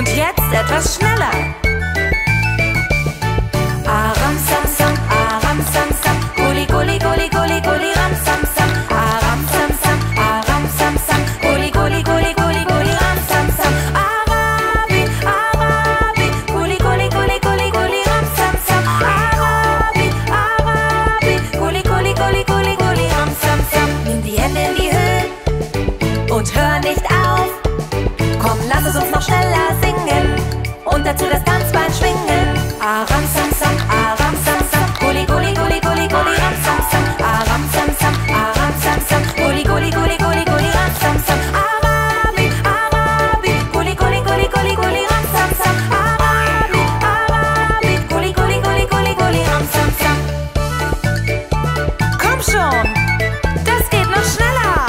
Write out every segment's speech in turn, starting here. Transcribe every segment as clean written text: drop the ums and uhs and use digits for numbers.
Und jetzt etwas schneller. Aram sam sam, aram sam sam, gulli gulli gulli gulli gulli ram sam sam, aram sam sam, aram sam sam, gulli gulli gulli gulli gulli ram sam sam, arabi arabi, gulli gulli gulli gulli gulli ram sam sam, arabi arabi, gulli gulli gulli gulli gulli ram sam sam. Nimm die Hände in die Höhe und hör nicht auf. Komm, lass es uns noch schneller singen und dazu das Tanzbein schwingen. Aram sam sam, aram sam sam, gulli gulli gulli gulli gulli ram sam sam, aram sam sam, aram sam sam, gulli gulli gulli gulli gulli ram sam sam, arabi arabi, gulli gulli gulli gulli gulli ram sam sam, arabi arabi, gulli gulli gulli gulli gulli ram sam sam. Komm schon, das geht noch schneller.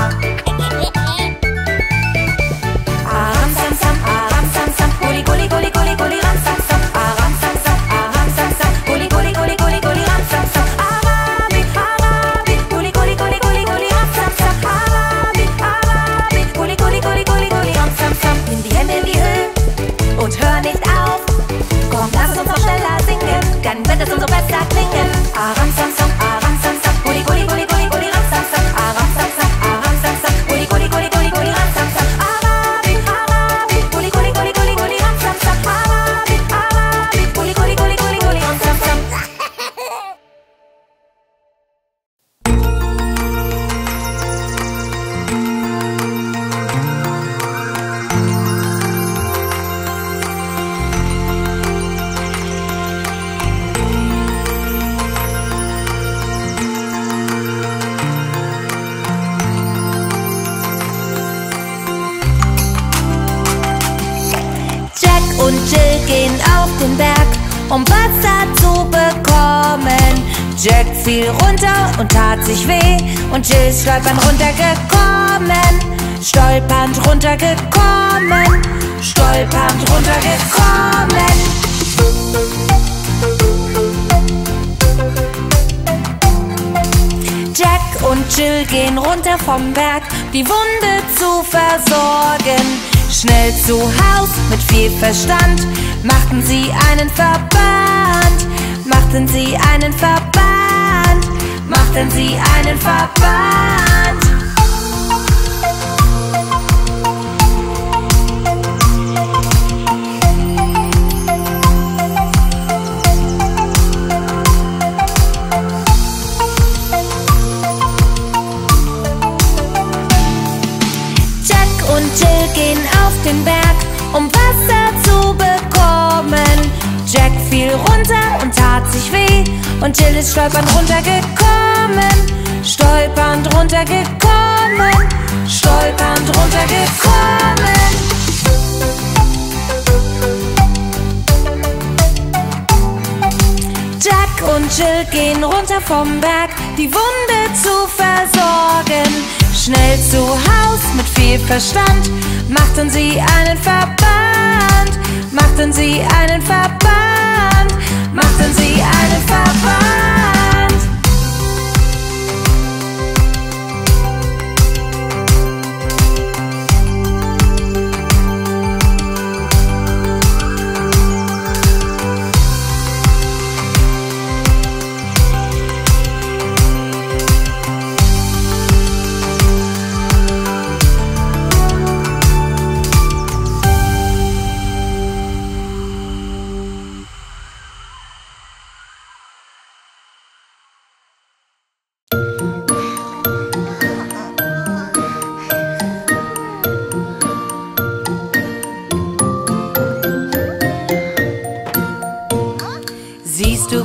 Dann wird es umso besser klingen. Aram sam sam, aram sam sam, gulli gulli gulli gulli gulli ram sam sam, aram sam sam, aram sam sam, gulli gulli gulli gulli gulli ram sam sam, arabi arabi, gulli gulli gulli gulli gulli ram sam sam, arabi arabi, gulli gulli gulli gulli gulli ram sam sam. Um Wasser zu bekommen. Jack fiel runter und tat sich weh. Und Jill ist stolpernd runtergekommen. Stolpernd runtergekommen. Stolpernd runtergekommen. Jack und Jill gehen runter vom Berg, die Wunde zu versorgen. Schnell zu Haus mit viel Verstand machten sie einen Verband, machten sie einen Verband, machten sie einen Verband. Gehen auf den Berg, um Wasser zu bekommen. Jack fiel runter und tat sich weh. Und Jill ist stolpernd runtergekommen. Stolpernd runtergekommen. Stolpernd runtergekommen. Jack und Jill gehen runter vom Berg, die Wunde zu versorgen. Schnell zu Haus mit viel Verstand machten sie einen Verband, machten sie einen Verband, machten sie einen Verband.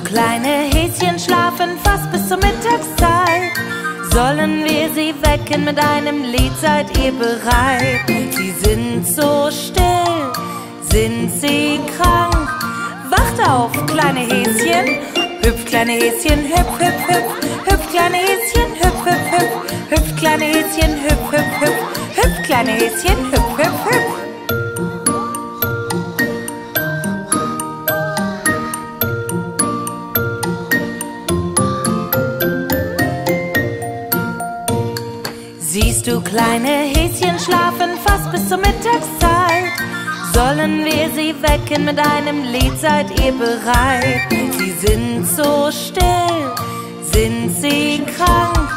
Kleine Häschen schlafen fast bis zur Mittagszeit. Sollen wir sie wecken mit einem Lied, seid ihr bereit? Sie sind so still, sind sie krank? Wacht auf, kleine Häschen, hüpf, kleine Häschen, hüpf, hüpf, hüpf. Hüpf, kleine Häschen, hüpf, hüpf, hüpf. Hüpf, kleine Häschen, hüpf, hüpf, hüpf. Hüpf, kleine Häschen, hüpf, hüpf, hüpf. Siehst du, kleine Häschen schlafen fast bis zur Mittagszeit. Sollen wir sie wecken mit einem Lied, seid ihr bereit? Sie sind so still, sind sie krank?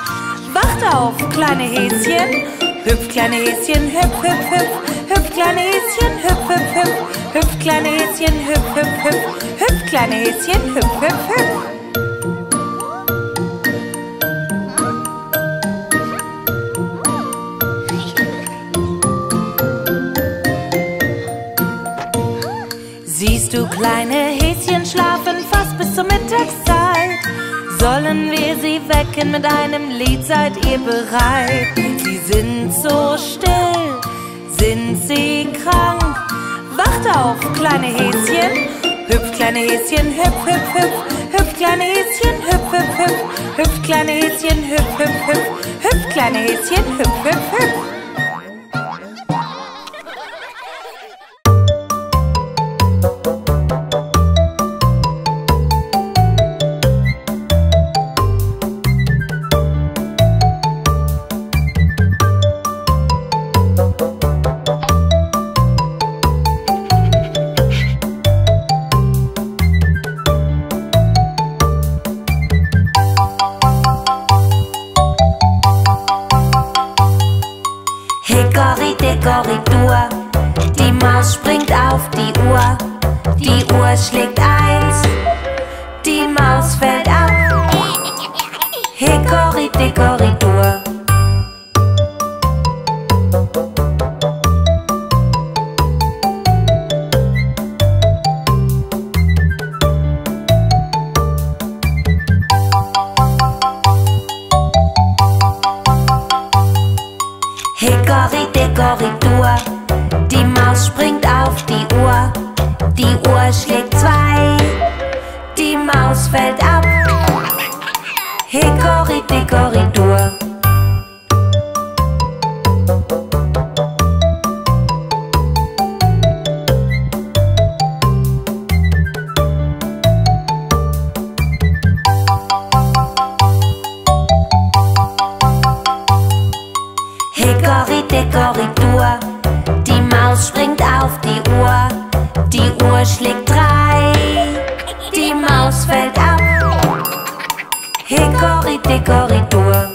Wacht auf, kleine Häschen, hüpf, kleine Häschen, hüpf, hüpf, hüpf. Hüpf, kleine Häschen, hüpf, hüpf, hüpf. Hüpf, kleine Häschen, hüpf, hüpf, hüpf. Hüpf, kleine Häschen, hüpf, hüpf, hüpf. Siehst du, kleine Häschen schlafen fast bis zur Mittagszeit. Sollen wir sie wecken mit einem Lied, seid ihr bereit? Sie sind so still, sind sie krank? Wacht auf, kleine Häschen, hüpf, kleine Häschen, hüpf, hüpf, hüpf. Hüpf, kleine Häschen, hüpf, hüpf, hüpf. Hüpf, kleine Häschen, hüpf, hüpf, hüpf. Hüpf, kleine Häschen, hüpf, hüpf, hüpf. Korridor. Die Maus springt auf die Uhr schlägt 1, die Maus fällt ab. Hickori-Dickori-Dur. Hickori-Dickori-Dur, die Maus springt auf die Uhr schlägt 2, die Maus fällt ab. Hickori-Dickori-Dur.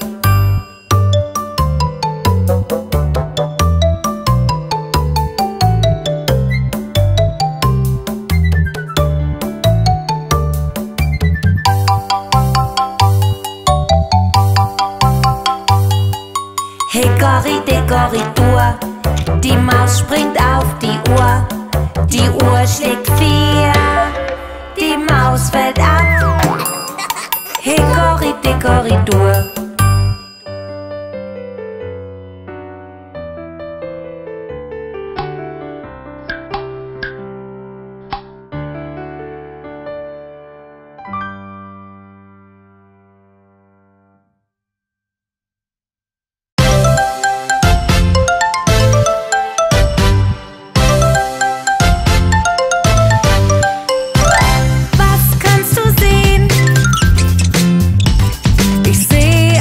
Hickori-Dickori-Dur, die Maus springt auf die Uhr schlägt 3, die Maus fällt ab. Hickori-Dickori-Dur. Hickori-Dickori-Dur, die Maus springt auf die Uhr schlägt 4, die Maus fällt ab. Hickori-Dickori-Dur. See?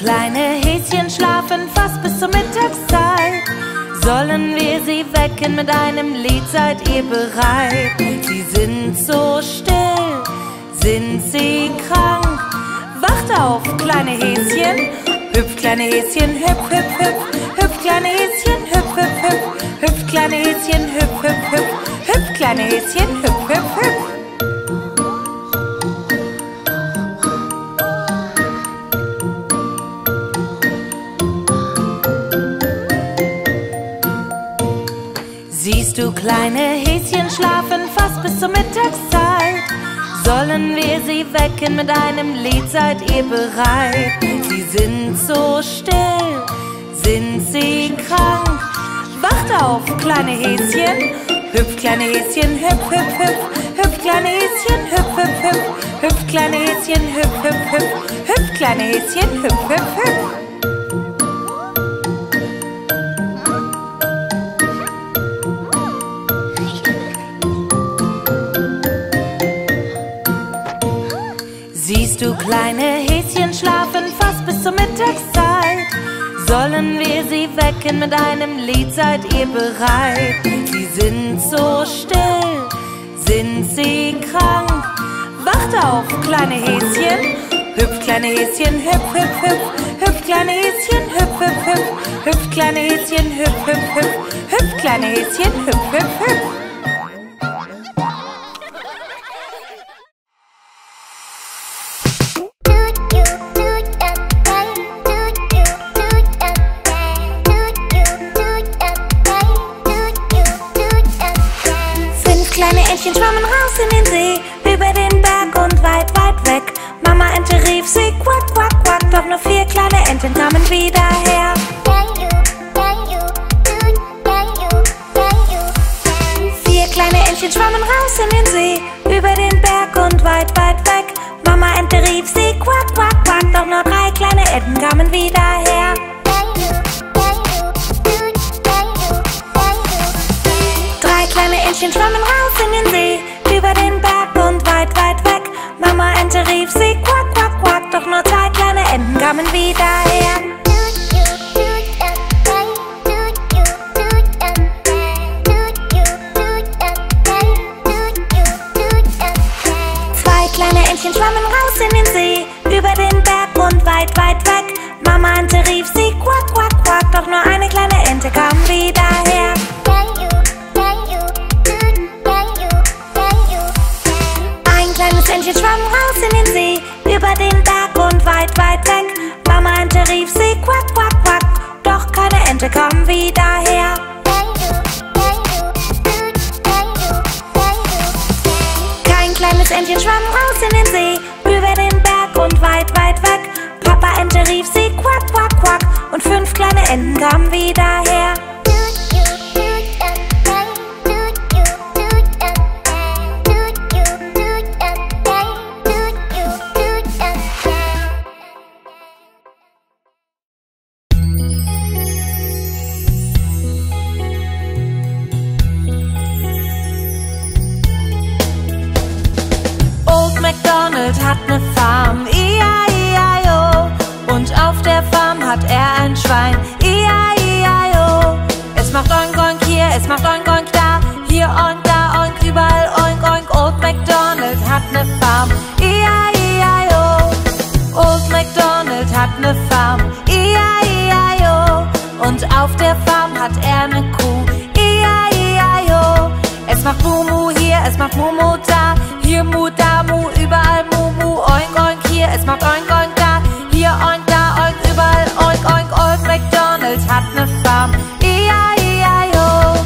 Kleine Häschen schlafen fast bis zur Mittagszeit. Sollen wir sie wecken mit einem Lied, seid ihr bereit? Sie sind so still, sind sie krank? Wacht auf, kleine Häschen, hüpf, kleine Häschen, hüpf, hüpf, hüpf. Hüpf, kleine Häschen, hüpf, hüpf, hüpf. Hüpf, kleine Häschen, hüpf, hüpf, hüpf. Hüpf, kleine Häschen, hüpf, hüpf, hüpf. Siehst du, kleine Häschen schlafen fast bis zur Mittagszeit. Sollen wir sie wecken mit einem Lied, seid ihr bereit? Sie sind so still, sind sie krank? Wacht auf, kleine Häschen, hüpf, kleine Häschen, hüpf, hüpf, hüpf. Hüpf, kleine Häschen, hüpf, hüpf, hüpf. Hüpf, kleine Häschen, hüpf, hüpf, hüpf. Hüpf, kleine Häschen, hüpf, hüpf, hüpf. Siehst du, kleine Häschen schlafen fast bis zur Mittagszeit. Sollen wir sie wecken mit einem Lied, seid ihr bereit? Sie sind so still, sind sie krank? Wacht auf, kleine Häschen, hüpf, kleine Häschen, hüpf, hüpf, hüpf. Hüpf, kleine Häschen, hüpf, hüpf, hüpf. Hüpf, kleine Häschen, hüpf, hüpf, hüpf. Hüpf, kleine Häschen, hüpf, hüpf, hüpf. Fünf kleine Häschen schwammen raus in den See, über den Berg und weit, weit weg. Mama Ente rief sie, quack, quack, quack. Doch nur vier kleine Enten kamen wieder her. Vier kleine Entchen schwammen raus in den See, über den Berg und weit, weit weg. Mama Ente rief sie, quack, quack, quack. Doch nur drei kleine Enten kamen wieder her. Entchen schwammen raus in den See, über den Berg und weit, weit weg. Mama Ente rief sie, quack, quack, quack. Doch nur zwei kleine Enten kamen wieder her. Zwei kleine Entchen schwammen raus in den See, über den Berg und weit, weit weg. Mama Ente rief sie, quack, quack, quack. Doch nur eine kleine Ente kam wieder her. Entchen schwamm raus in den See, über den Berg und weit, weit weg. Mama Ente rief sie, quack, quack, quack. Doch keine Ente kam wieder her. Kein kleines Entchen schwamm raus in den See, über den Berg und weit, weit weg. Papa Ente rief sie, quack, quack, quack. Und fünf kleine Enten kamen wieder her. Hat eine Farm, I-A-I-O. Und auf der Farm hat er ein Schwein, I-A-I-O. Es macht oink oink hier, es macht oink oink da, hier oink da oink, überall oink oink. Old MacDonald hat eine Farm, I-A-I-O. Old MacDonald hat eine Farm, I-A-I-O. Und auf der Farm hat er eine Kuh, I-A-I-O. Es macht Mumu hier, es macht Mumu da, hier Mu da Mu, überall Mu. Oink, oink hier, es macht oink, oink da, hier oink, da oink, überall oink, oink. Old MacDonald hat ne Farm, I-A-I-O.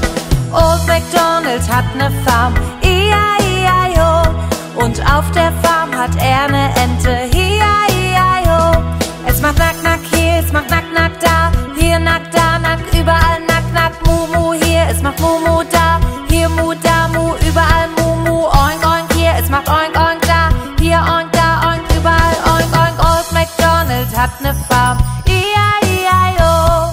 Old MacDonald hat ne Farm, I-A-I-O. Und auf der Farm hat er ne Ente, I-A-I-O. Es macht nack, nack hier, es macht nack, nack da, hier nack, da nack, überall nack, nack. Mu, mu hier, es macht mu, mu da, hier mu, da mu, überall mu, mu. Oink, oink hier, es macht oink, oink da, hier oink, hat ne Farm, I-A-I-O.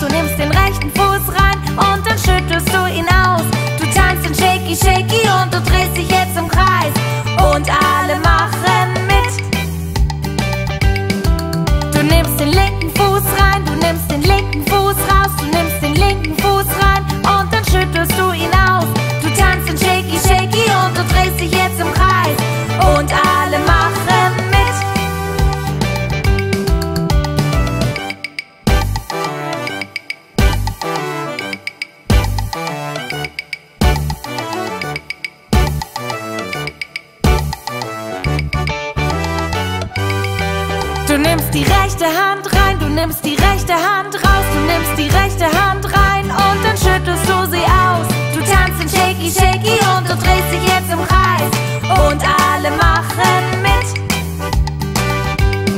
Du nimmst den rechten Fuß rein und dann schüttelst du ihn aus. Du tanzt den Shaky Shaky und du drehst dich jetzt im Kreis. Und alle machen mit. Du nimmst den linken Fuß rein, du nimmst den linken Fuß raus. Du nimmst den linken Fuß rein und dann schüttelst du ihn aus. Du tanzt den Shaky Shaky und du drehst dich jetzt im Kreis. Und alle machen mit. Du nimmst die rechte Hand rein, du nimmst die rechte Hand raus, du nimmst die rechte Hand rein und dann schüttelst du sie aus. Du tanzt den Shaky Shaky und du drehst dich jetzt im Kreis und alle machen mit.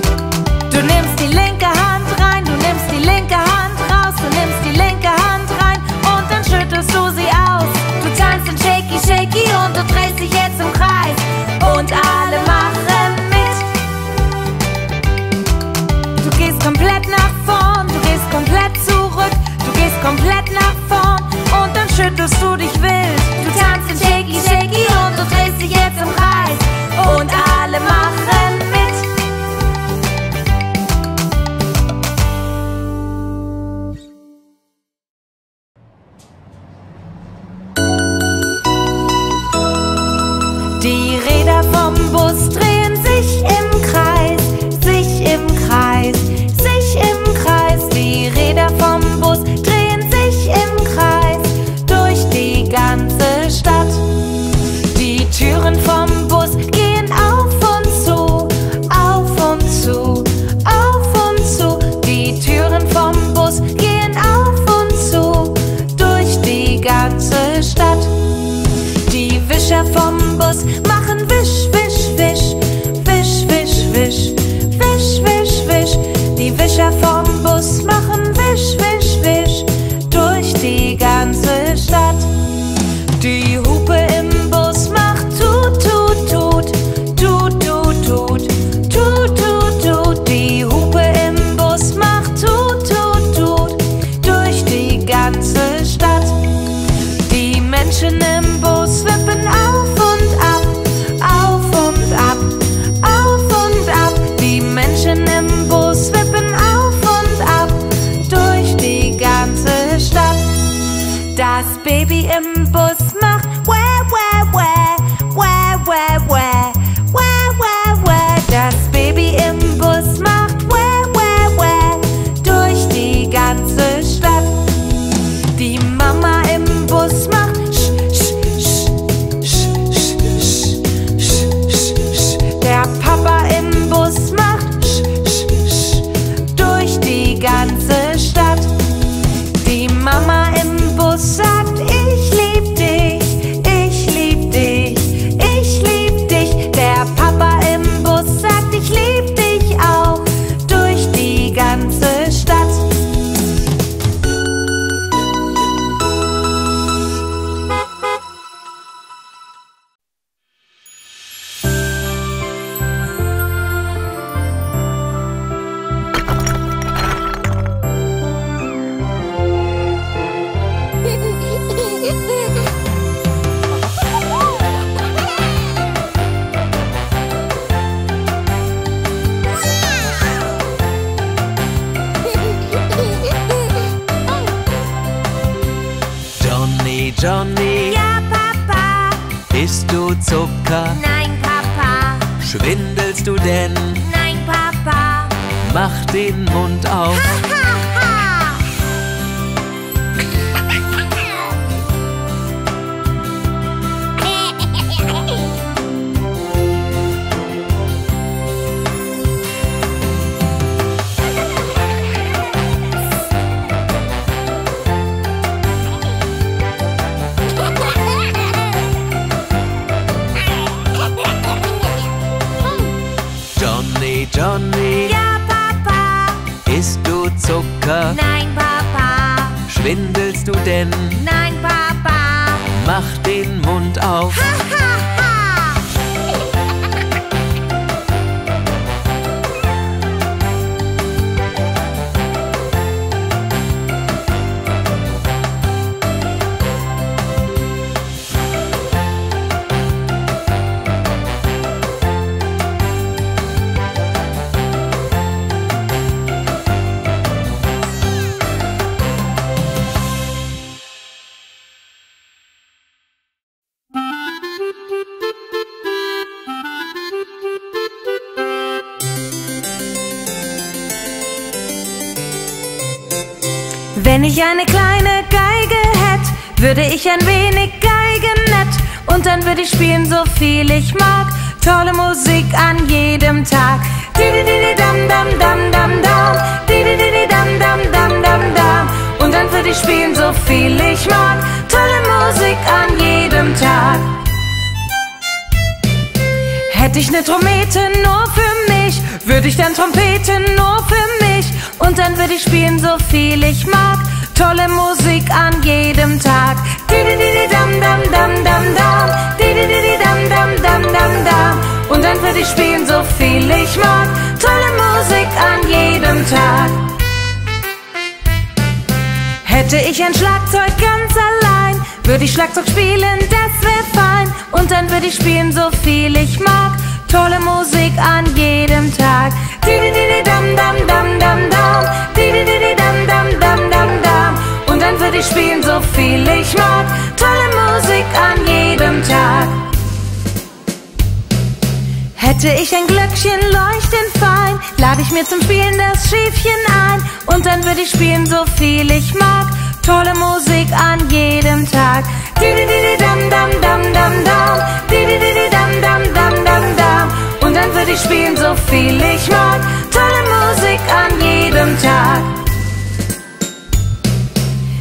Du nimmst die linke Hand rein, du nimmst die linke Hand raus, du nimmst die linke Hand rein und dann schüttelst du sie aus. Du tanzt den Shaky Shaky und du drehst dich jetzt im Kreis und alle machen mit. Du gehst komplett nach vorn, du gehst komplett zurück, du gehst komplett nach vorn und dann schüttelst du dich wild. Du tanzt den Shaky Shaky und du drehst dich jetzt im Kreis und alle machen mit. Die Räder vom Bus drehen sich im Kreis, sich im Kreis. Die Räder vom Bus drehen sich im Kreis durch die ganze Stadt. Die Türen vom Bus gehen auf und zu, auf und zu, auf und zu. Die Türen vom Bus gehen auf und zu durch die ganze Stadt. Die Wischer vom Bus machen Wisch, Wisch, Wisch, Wisch, Wisch, Wisch, Wisch, Wisch, Wisch. Die Wischer vom Bus machen Wisch, wisch, wisch durch die ganze Stadt. Die Hupe im Bus macht tut, tut, tut, tut, tut, tut, tut, tut, tut. Die Hupe im Bus macht tut, tut, tut durch die ganze Stadt. Die Menschen im Bus wippen auf und ab, auf und ab, auf und ab. Die Menschen im Bus wippen auf. Das Baby im Bus macht Wäh, Wäh, Wäh, Wäh, Wäh, Wäh, Wäh, Wäh, Wäh. Das Baby im Bus macht Wäh, Wäh, Wäh durch die ganze Stadt. Die Mama im Bus macht Sch, Sch, Sch, Sch, Sch, Sch, Sch, Sch, Sch. Der Papa im Bus macht Sch, Sch, Sch durch die ganze Stadt. Die Mama im Bus sagt, ich lieb dich, ich lieb dich, ich lieb dich. Der Papa im Bus sagt, ich lieb dich auch durch die ganze Stadt. Johnny, ja Papa, isst du Zucker? Nein Papa. Schwindelst du denn? Nein Papa. Mach den Mund auf. Johnny, ja Papa, isst du Zucker? Nein Papa. Schwindelst du denn? Nein Papa. Mach den Mund auf. Wenn ich eine kleine Geige hätt, würde ich ein wenig Geigenett. Und dann würde ich spielen, so viel ich mag. Tolle Musik an jedem Tag. Und dann würde ich spielen, so viel ich mag. Tolle Musik an jedem Tag. Hätte ich ne Trompete nur für mich, würde ich dann Trompeten nur für mich. Und dann würde ich spielen, so viel ich mag. Tolle Musik an jedem Tag. Und dann würde ich spielen, so viel ich mag. Tolle Musik an jedem Tag. Hätte ich ein Schlagzeug ganz allein, würde ich Schlagzeug spielen, das wär fein. Und dann würde ich spielen, so viel ich mag. Tolle Musik an jedem Tag. Und dann würde ich spielen, so viel ich mag. Tolle Musik an jedem Tag. Hätte ich ein Glöckchen leuchtend fein, lade ich mir zum Spielen das Schäfchen ein. Und dann würde ich spielen, so viel ich mag. Tolle Musik an jedem Tag. Und dann würde ich spielen, so viel ich mag. Tolle Musik an jedem Tag.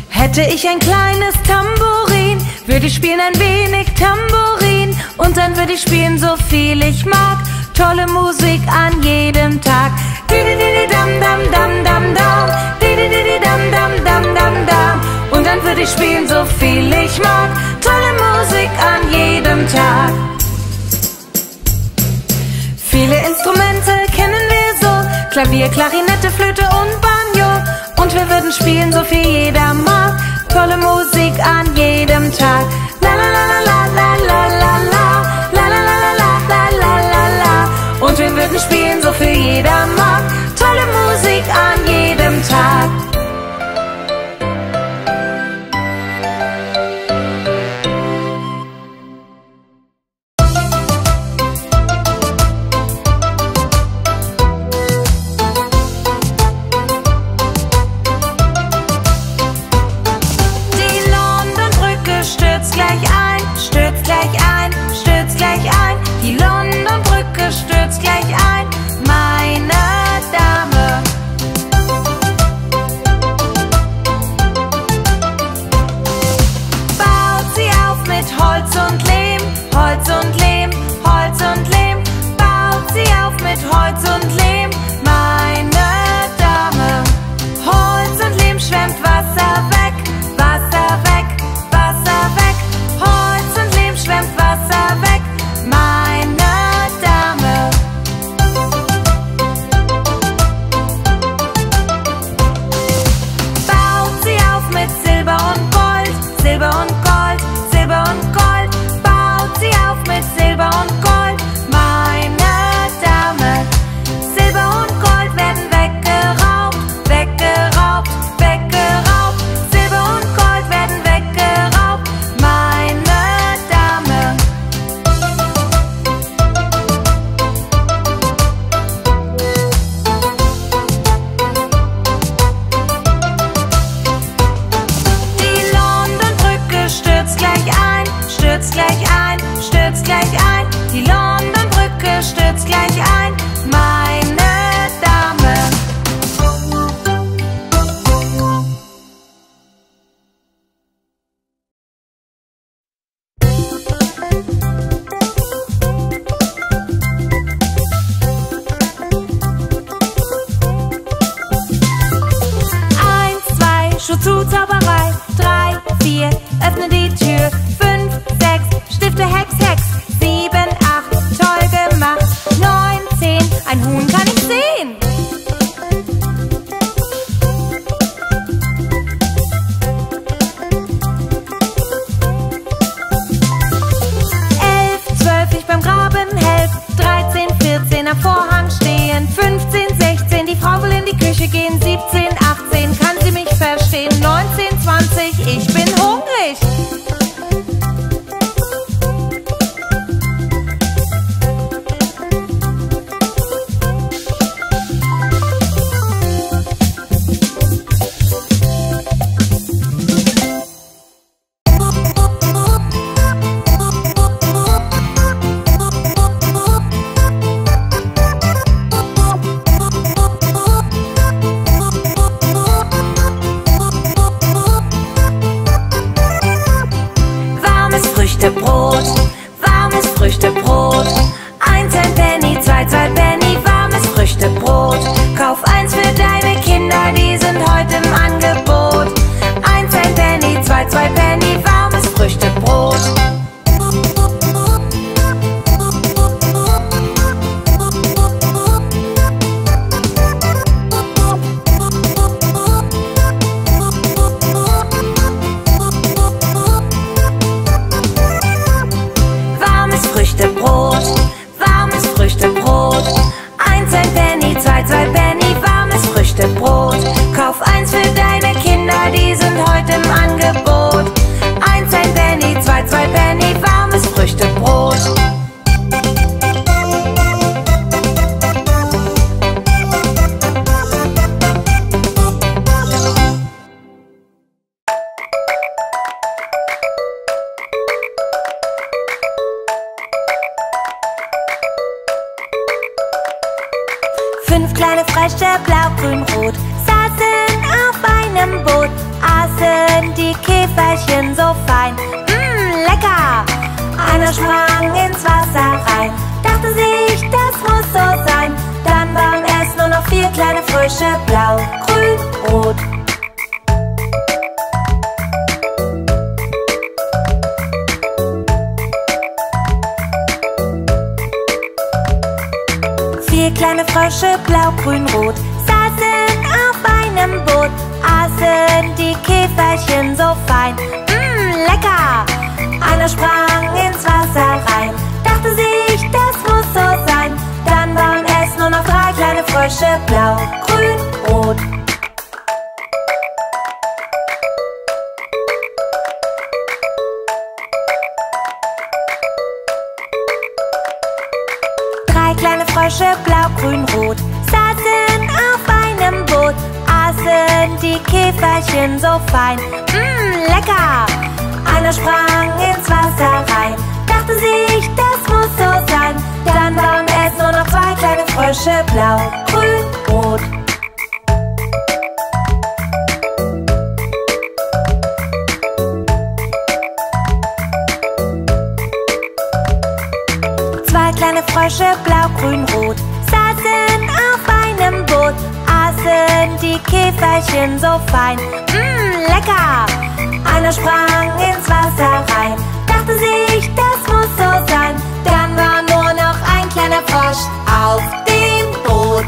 Hätte ich ein kleines Tambourin, würde ich spielen ein wenig Tambourin. Und dann würde ich spielen, so viel ich mag. Tolle Musik an jedem Tag. Und dann würde ich spielen, so viel ich mag. Tolle Musik an jedem Tag. Viele Instrumente kennen wir so: Klavier, Klarinette, Flöte und Banjo. Und wir würden spielen, so viel jeder mag. Tolle Musik an jedem Tag. La la la la la la la la. La la la la la la la la. Und wir würden spielen, so viel jeder mag. Tolle Musik an jedem Tag. Früchtebrot, warmes Früchtebrot. 1 ein Penny, 2 2 Penny, warmes Früchtebrot. Kauf 1 für deine Kinder, die sind heute im Angebot. 1 ein Penny, 2 2 Penny, warmes Früchtebrot. Warmes Früchtebrot, 1 ein Penny, 2 2 Penny, warmes Früchtebrot. Kauf 1 für deine Kinder, die sind heute im Angebot. 1 ein Penny, 2 2 Penny, warmes Früchtebrot. Blau, grün, rot, saßen auf einem Boot, aßen die Käferchen so fein, lecker! Einer sprang ins Wasser rein, dachte sich, das muss so sein. Dann waren es nur noch 4 kleine Frösche, blau, grün, rot. Kleine Frösche, blau, grün, rot, saßen auf einem Boot, aßen die Käferchen so fein, lecker! Einer sprang ins Wasser rein, dachte sich, das muss so sein. Dann waren es nur noch 3 kleine Frösche, blau, grün, rot. Frösche, blau, grün, rot, saßen auf einem Boot, aßen die Käferchen so fein, lecker! Einer sprang ins Wasser rein, dachte sich, das muss so sein. Dann waren es nur noch 2 kleine Frösche, blau, grün, rot. Kleine Frösche, blau, grün, rot, saßen auf einem Boot, aßen die Käferchen so fein, lecker! Einer sprang ins Wasser rein, dachte sich, das muss so sein. Dann war nur noch ein kleiner Frosch auf dem Boot.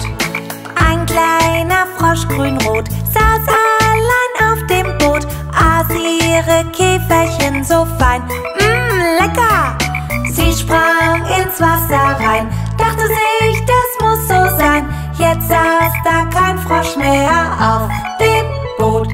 Ein kleiner Frosch, grün-rot, saß allein auf dem Boot, aß ihre Käferchen so fein, lecker! Sie sprang ins Wasser rein, dachte sich, das muss so sein. Jetzt saß da kein Frosch mehr auf dem Boot.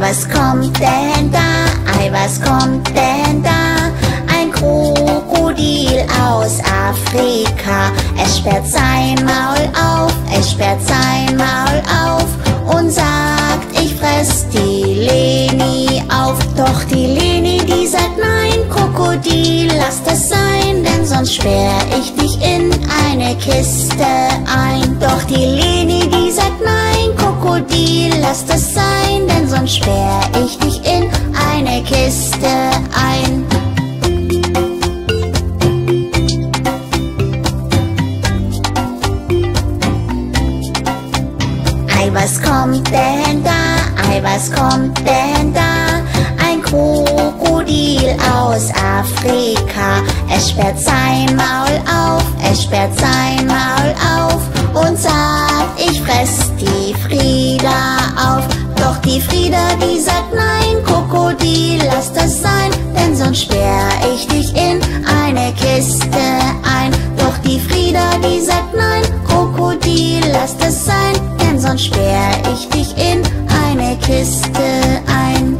was kommt denn da? Ei, was kommt denn da? Ein Krokodil aus Afrika. Es sperrt sein Maul auf, es sperrt sein Maul auf und sagt, ich fress die Leni auf. Doch die Leni, die sagt, nein, Krokodil, lass das sein, denn sonst sperr ich dich in eine Kiste ein. Doch die Leni, die sagt, nein, Krokodil, lass das sein, denn sonst sperr ich dich in eine Kiste ein. Ei, was kommt denn da? Ei, was kommt denn da? Ein Krokodil aus Afrika. Es sperrt sein Maul auf, es sperrt sein Maul auf und sagt, ich fress die Frieda auf. Doch die Frieda, die sagt, nein, Krokodil, lass das sein, denn sonst sperr ich dich in eine Kiste ein. Doch die Frieda, die sagt, nein, Krokodil, lass das sein, denn sonst sperr ich dich in eine Kiste ein.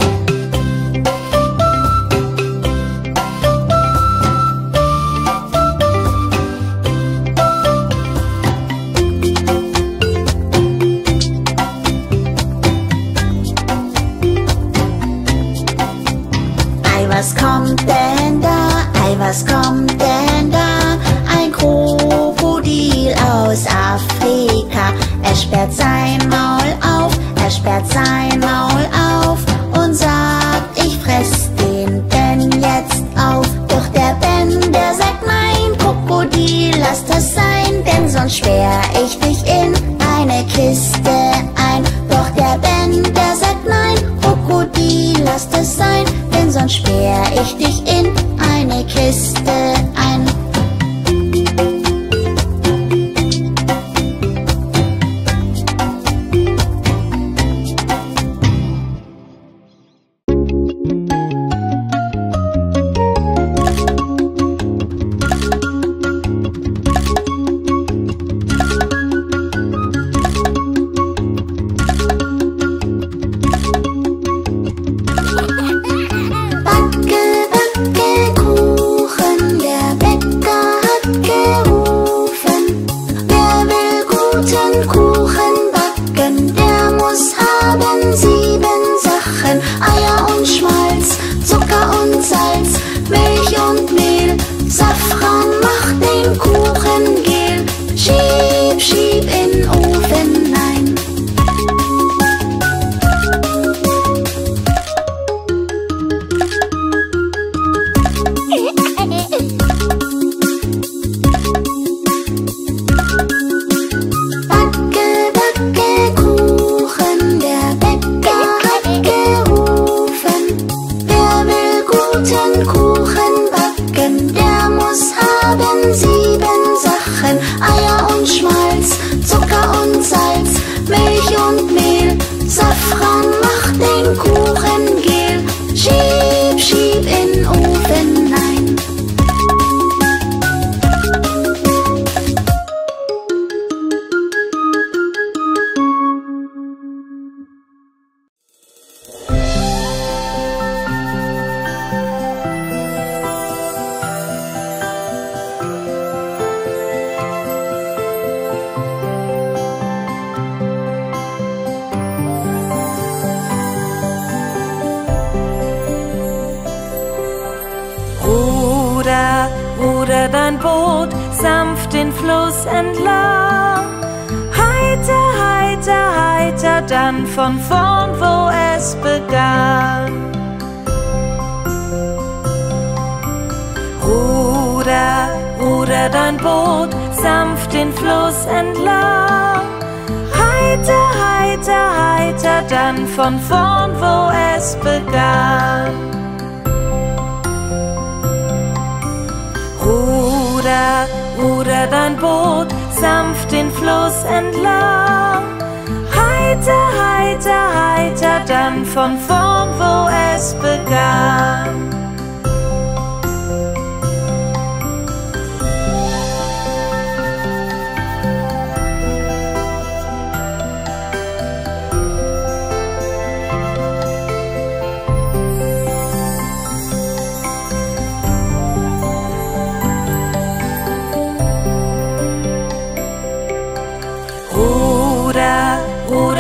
Was kommt denn da? Ei, was kommt denn da? Ein Krokodil aus Afrika. Er sperrt sein Maul auf, er sperrt sein Maul auf und sagt, ich fress den Ben jetzt auf. Doch der Ben, der sagt, nein, Krokodil, lass das sein, denn sonst sperr ich dich in eine Kiste ein. Doch der Ben, der sagt, nein, Krokodil, lass das sein, denn sonst sperr ich dich in eine Kiste ein.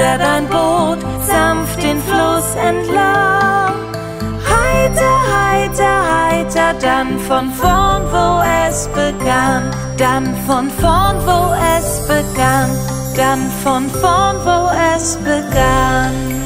fährt ein Boot sanft den Fluss entlang. Heiter, heiter, heiter, dann von vorn, wo es begann. Dann von vorn, wo es begann. Dann von vorn, wo es begann.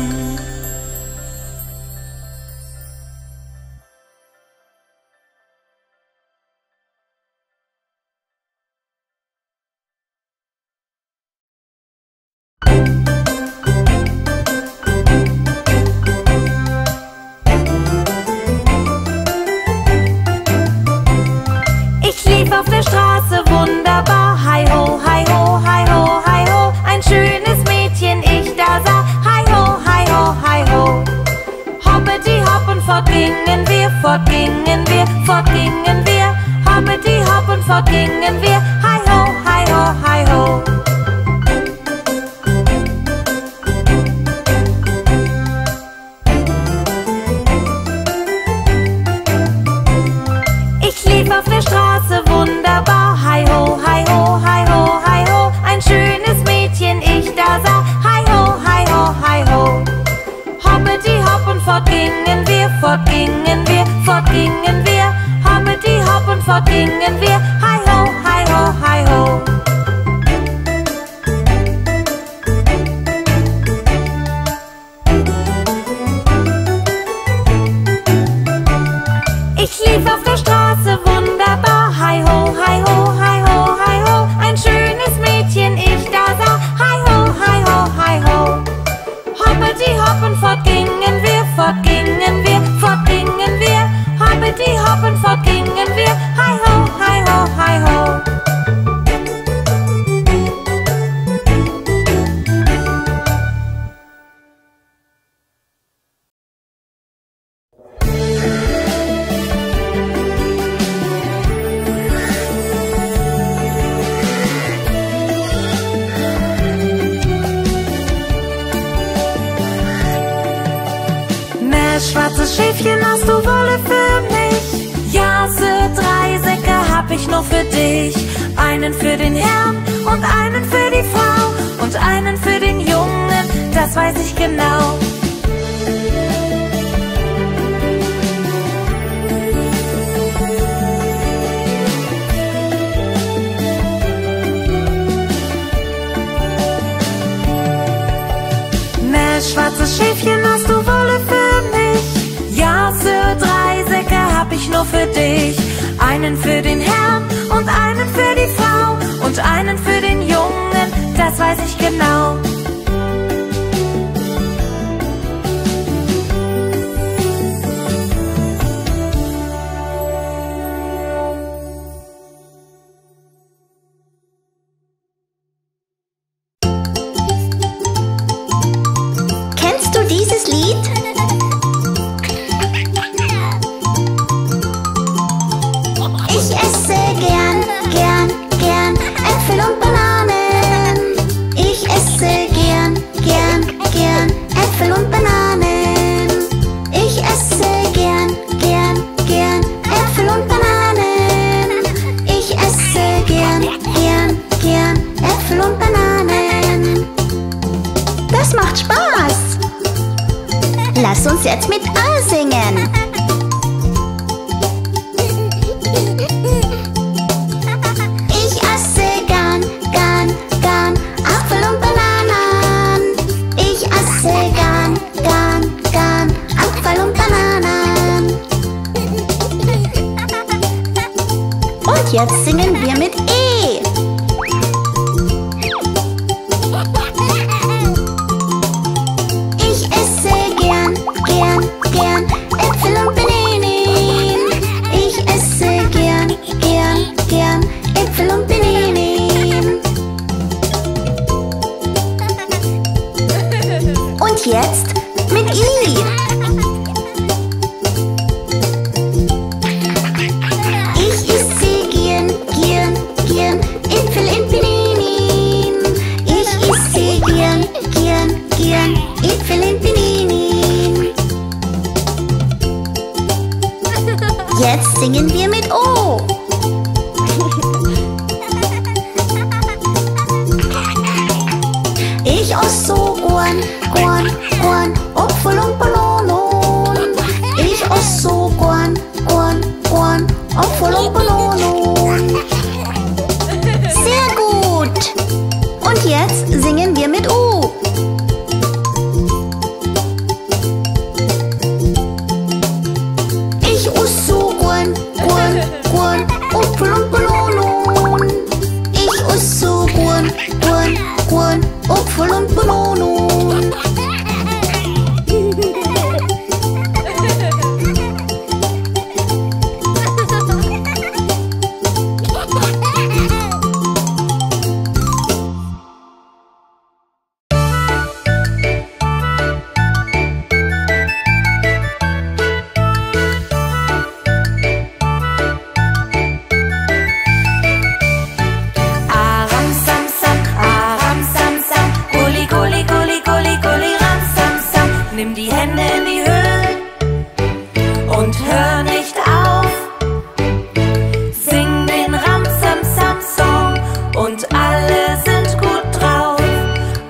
Schwarzes Schäfchen, hast du Wolle für mich? Ja, so 3 Säcke hab ich noch für dich. Einen für den Herrn und einen für die Frau und einen für den Jungen, das weiß ich genau. Mehr schwarzes Schäfchen, hast du Wolle für mich? So 3 Säcke hab ich nur für dich. Einen für den Herrn und einen für die Frau und einen für den Jungen, das weiß ich genau. Lass uns jetzt mit A singen. Ich esse gern Apfel und Bananen. Ich esse gern Apfel und Bananen. Und jetzt singen wir mit E. Ich esse Gurken, Apfel und Bruno. Nimm die Hände in die Höhe und hör nicht auf. Sing den Ramsamsam-Song und alle sind gut drauf.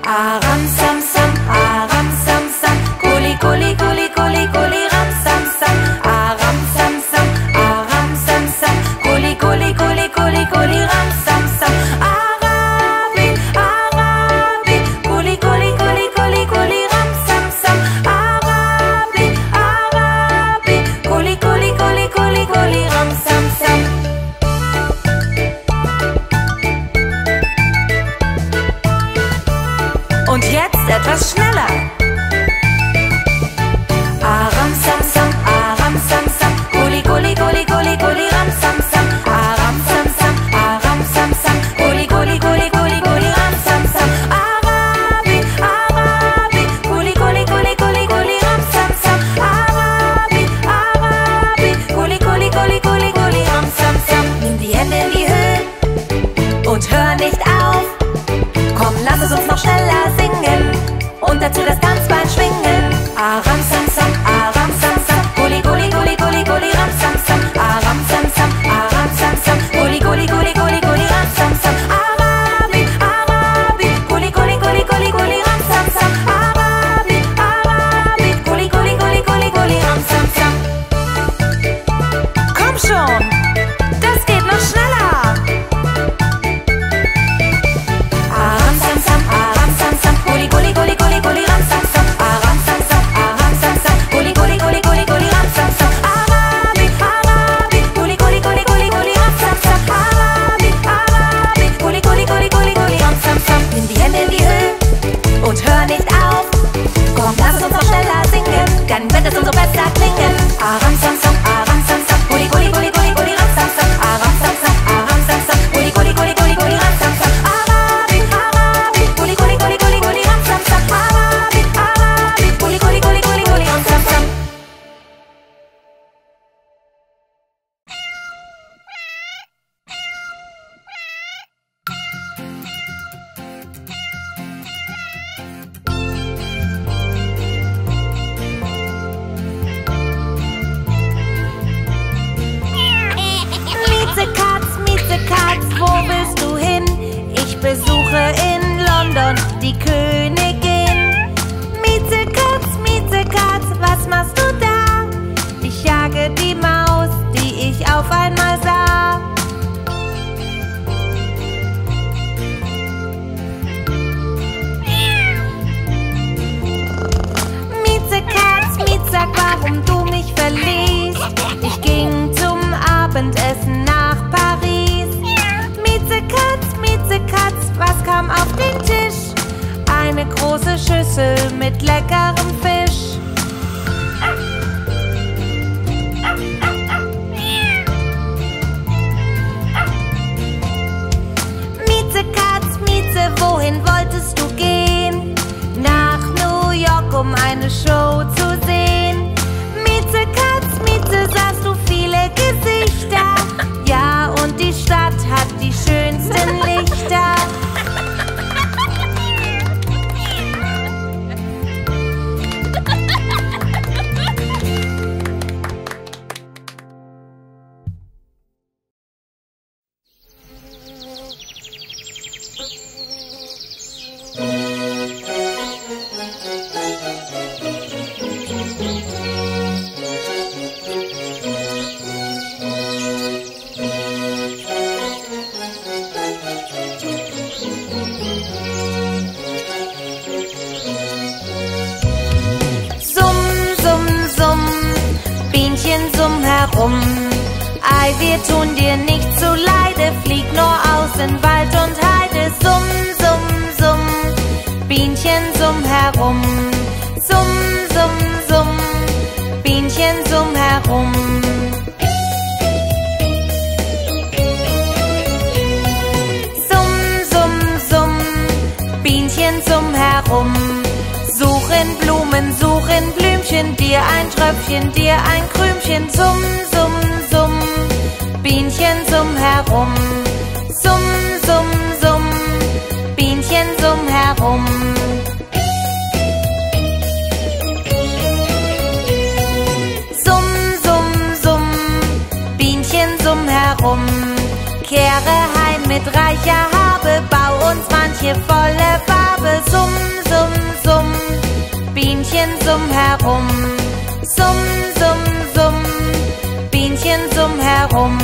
Aramsamsam, aramsamsam, Gulli, Gulli, Gulli, Gulli, Gulli, Ramsamsam. Aramsamsam, aramsamsam, Gulli, Gulli, Gulli, Gulli, Gulli, Ramsamsam. Arabi, Arabi, Gulli, Gulli, Gulli, Gulli, Gulli, und jetzt etwas schneller. Aram sam sam, aram sam sam, Gulli Gulli Gulli Gulli Gulli Ram sam sam. Aram sam sam, aram sam sam, Gulli Gulli Gulli Gulli Gulli Ram sam sam. Arabi, Arabi, Gulli Gulli Gulli Gulli Gulli Ram sam sam. Arabi, Arabi, Gulli Gulli Gulli Gulli Gulli Ram sam sam. Nimm die Hände in die Höhe und hör nicht auf. Komm, lass es uns noch schneller singen und dazu das Tanzbein schwingen. Aram sam sam, aram sam sam, Gulli Gulli Gulli Gulli Gulli Ram sam sam. Aram sam sam, aram sam sam, Gulli Gulli Gulli Gulli Gulli Ram sam sam. Arabi, Arabi, Gulli Gulli Gulli Gulli Gulli Ram sam sam. Arabi, Arabi, Gulli Gulli Gulli Gulli Gulli Ram sam sam. Komm schon, das geht noch schneller. Die Königin. Mieze Katz, was machst du da? Ich jage die Maus, die ich auf einmal sah. Mieze Katz, warum du mich verließt? Ich ging zum Abendessen nach Paris. Mieze Katz, was kam auf den Tisch? Eine große Schüssel mit leckerem Fisch. Mieze Katz, Mieze, wohin wolltest du gehen? Nach New York, um eine Show zu sehen. Mieze Katz, Mieze, sahst du viele Gesichter? Ja, und die Stadt hat die schönsten Lichter. Herum. Ei, wir tun dir nicht zuleide, flieg nur aus in Wald und Heide. Summ, summ, summ, Bienchen. Tröpfchen dir ein Krümchen. Summ, summ, summ, Bienchen summ herum. Summ, summ, summ, Bienchen summ herum. Summ, summ, summ, Bienchen summ herum. Kehre heim mit reicher Habe, bau uns manche volle Wabe. Summ, summ, summ, Bienchen summ herum. Summ, summ, summ, Bienchen summ herum.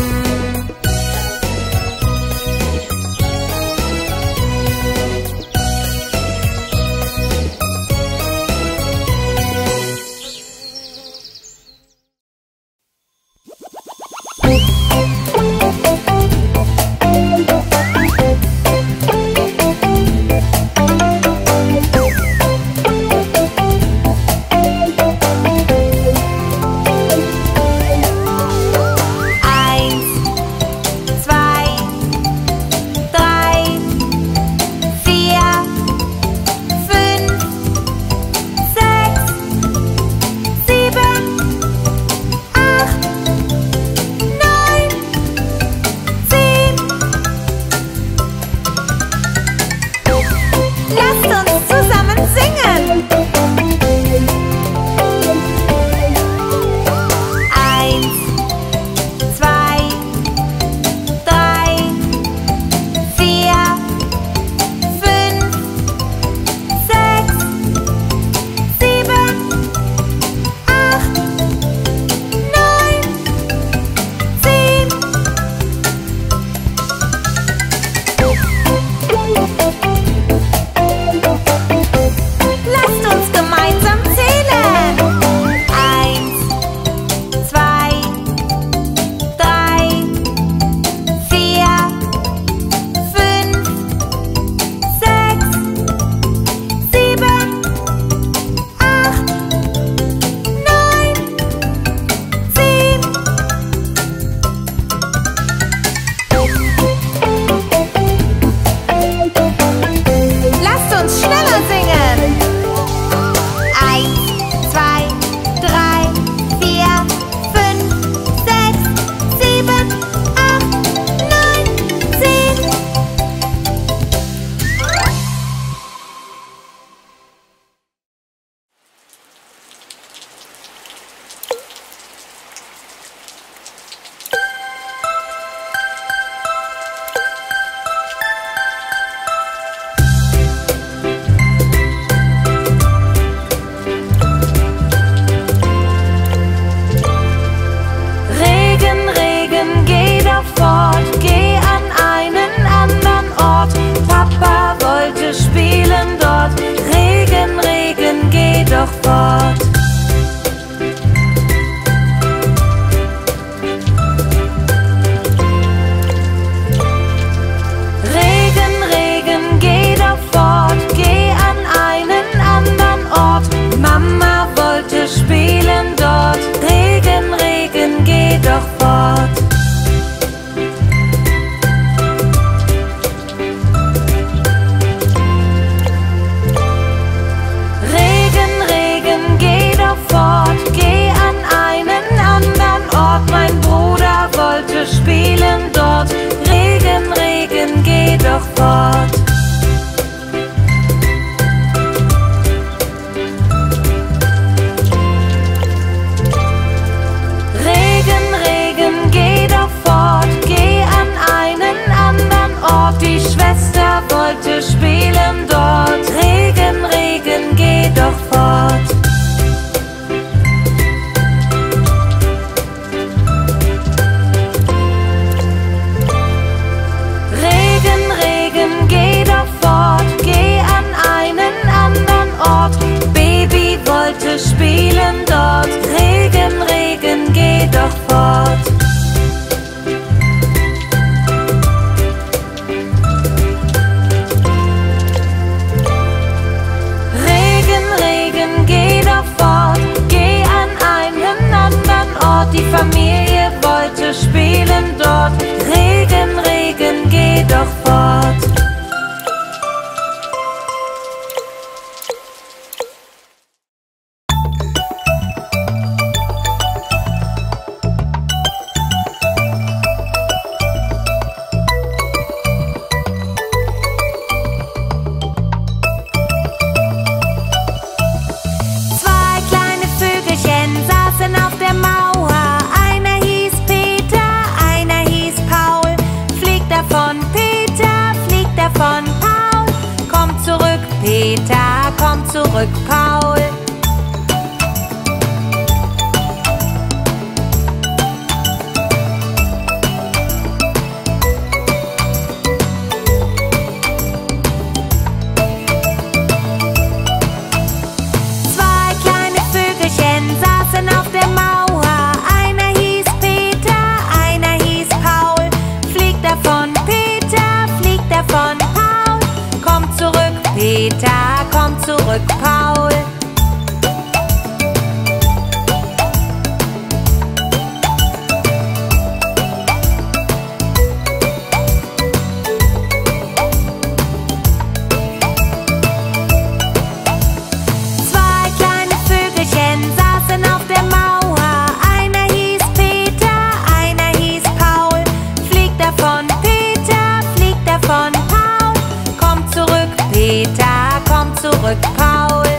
Peter, komm zurück, Paul. Peter, komm zurück, Paul. Zwei kleine Vögelchen saßen auf der Mauer. Einer hieß Peter, einer hieß Paul. Fliegt davon, Peter, fliegt davon, Paul. Komm zurück, Peter, komm zurück, Paul.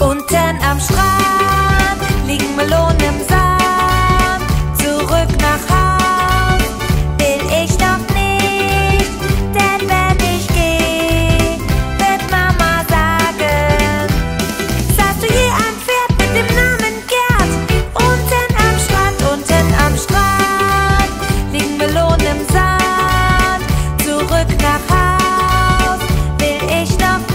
Unten am Strand liegen Melonen im Sand. Zurück nach Haus will ich noch nicht, denn wenn ich gehe, wird Mama sagen: Sahst du je ein Pferd mit dem Namen Gerd? Unten am Strand liegen Melonen im Sand. Zurück nach Haus will ich noch nicht.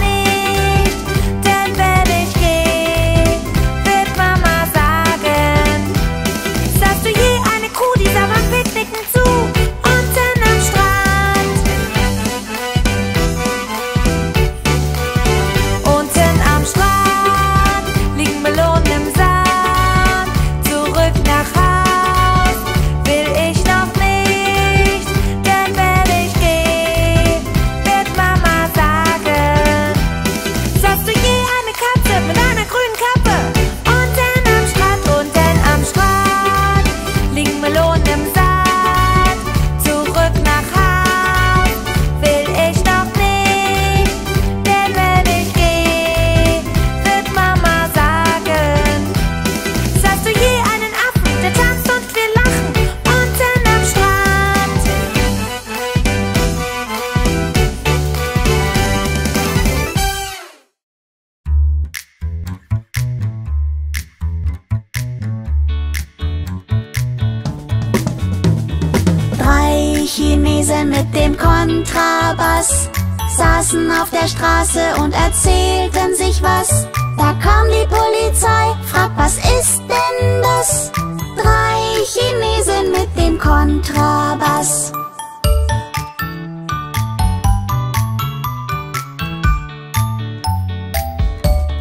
Chinesen mit dem Kontrabass saßen auf der Straße und erzählten sich was. Da kam die Polizei, fragt, was ist denn das? Drei Chinesen mit dem Kontrabass.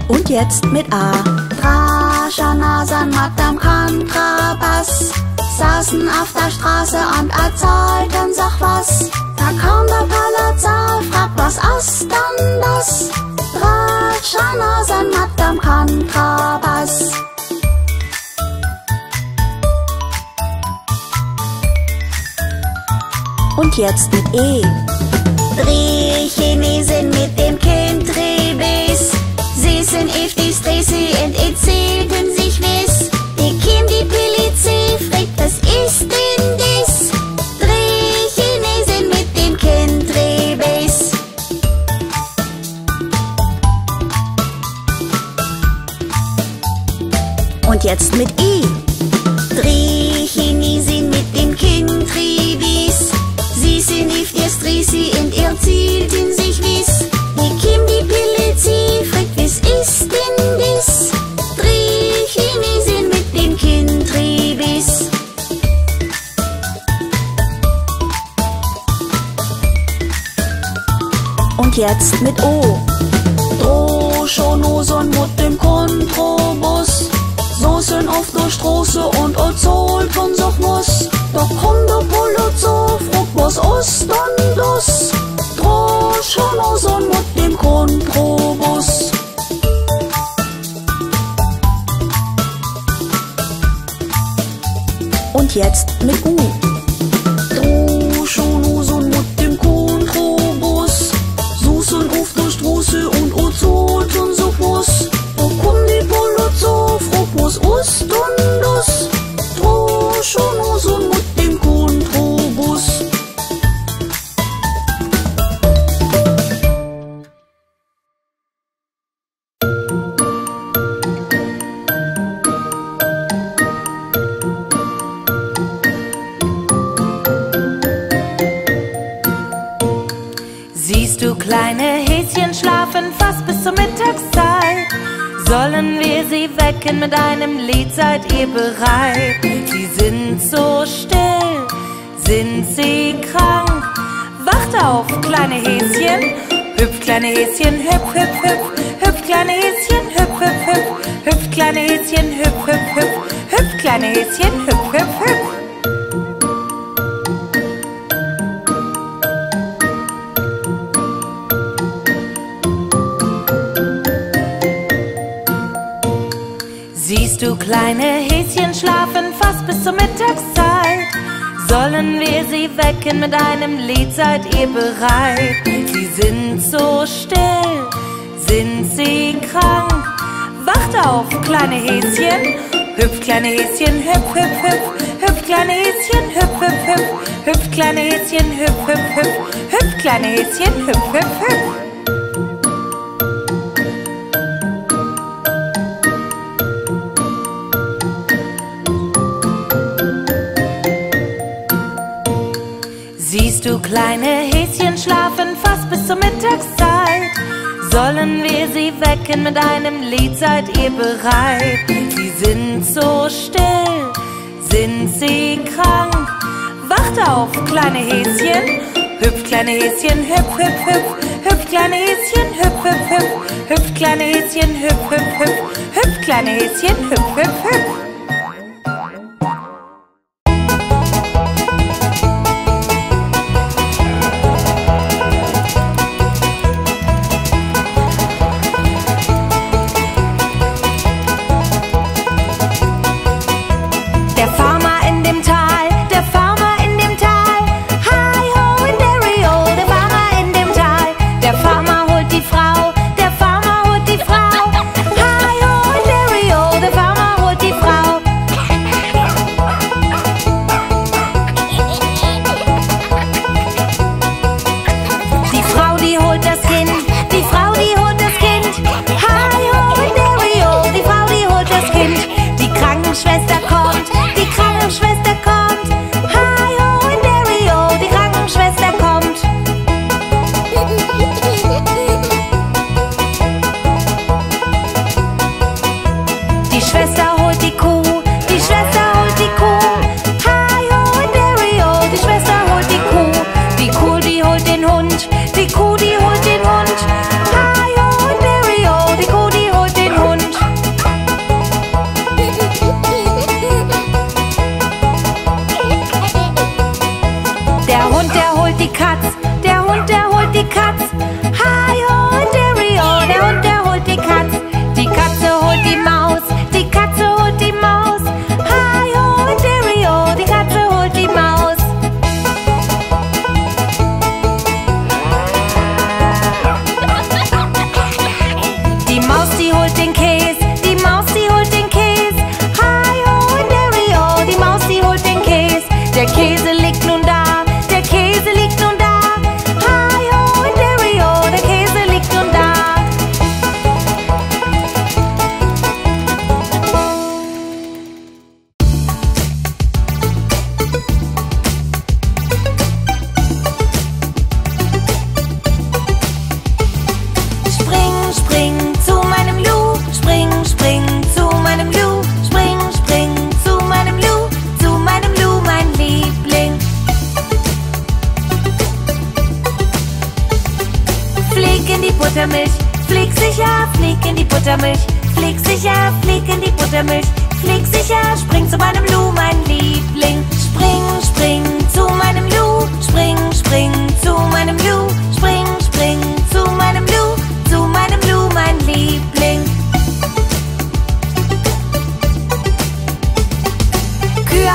Und jetzt mit A. Drashanasan hat am Kontrabass saßen auf der Straße und erzählten sich was. Da kam der Polizei, fragt, was ist denn das? Drashanasan mit am Kontrabass. Und jetzt mit E. Drei Chinesen mit dem Kindribis sitzen auf die Straße und erzählten sich was. Da kam die Polizei, fragt, was ist denn das? Drei Chinesen mit dem Kindribis. Und jetzt mit I. Drei Chinesen mit dem Kindribis sitzen auf der Straße und erzählten sich was. Da kam die Polizei, fragt, was ist denn das? Drei Chinesen mit dem Kindribis. Und jetzt mit O. Droschonoson mit dem Kontrobus soßen auf der Straße und erzählten sich was. Da kommt der Polizei, fragt, was ist denn das? Droschonoson mit dem Kontrobus. jetzt mit U. Kleine Häschen schlafen fast bis zur Mittagszeit. Sollen wir sie wecken mit einem Lied, seid ihr bereit? Sie sind so still, sind sie krank? Wacht auf, kleine Häschen, hüpf, kleine Häschen, hüpf, hüpf, hüpf. Hüpf, kleine Häschen, hüpf, hüpf, hüpf. Hüpf, kleine Häschen, hüpf, hüpf, hüpf. Hüpf, kleine Häschen, hüpf, hüpf, hüpf. Siehst du, kleine Häschen schlafen fast bis zur Mittagszeit. Sollen wir sie wecken mit einem Lied, seid ihr bereit? Sie sind so still, sind sie krank? Wacht auf, kleine Häschen, hüpf, kleine Häschen, hüpf, hüpf, hüpf. Hüpf, kleine Häschen, hüpf, hüpf, hüpf. Hüpf, kleine Häschen, hüpf, hüpf, hüpf. Hüpf, kleine Häschen, hüpf, hüpf, hüpf. Siehst du, kleine Häschen schlafen fast bis zur Mittagszeit. Sollen wir sie wecken mit einem Lied, seid ihr bereit? Sie sind so still, sind sie krank? Wacht auf, kleine Häschen, hüpf, kleine Häschen, hüpf, hüpf, hüpf. Hüpf, kleine Häschen, hüpf, hüpf, hüpf. Hüpf, kleine Häschen, hüpf, hüpf, hüpf. Hüpf, kleine Häschen, hüpf, hüpf, hüpf.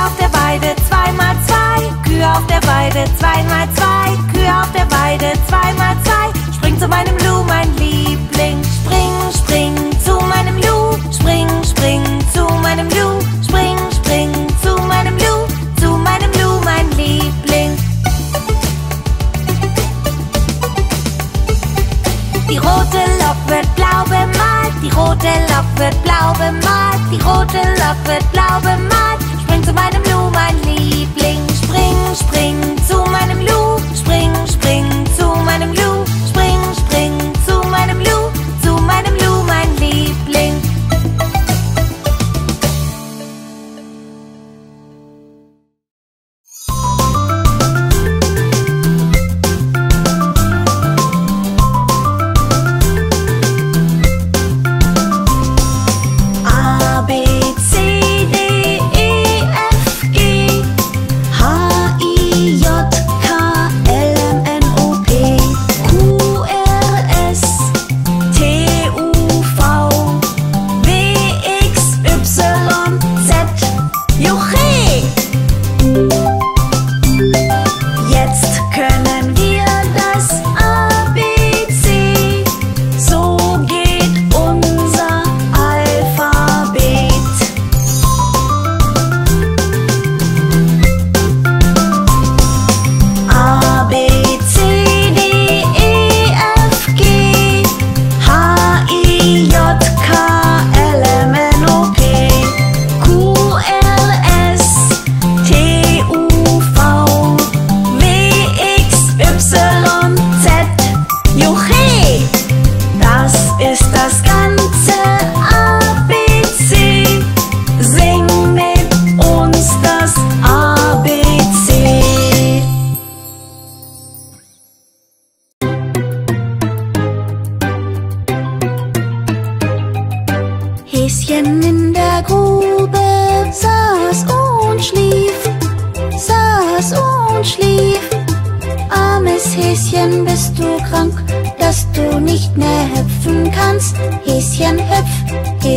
Auf der Weide Die rote Lok wird blau bemalt, die rote Lok wird blau bemalt, die rote Lok wird blau bemalt. Spring zu meinem Lu, mein Liebling, spring, spring zu meinem Lu, spring, spring zu meinem Lu, spring, spring zu meinem Lu, mein Liebling.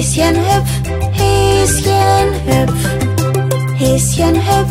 Häschen hüpf, Häschen hüpf, Häschen hüpf.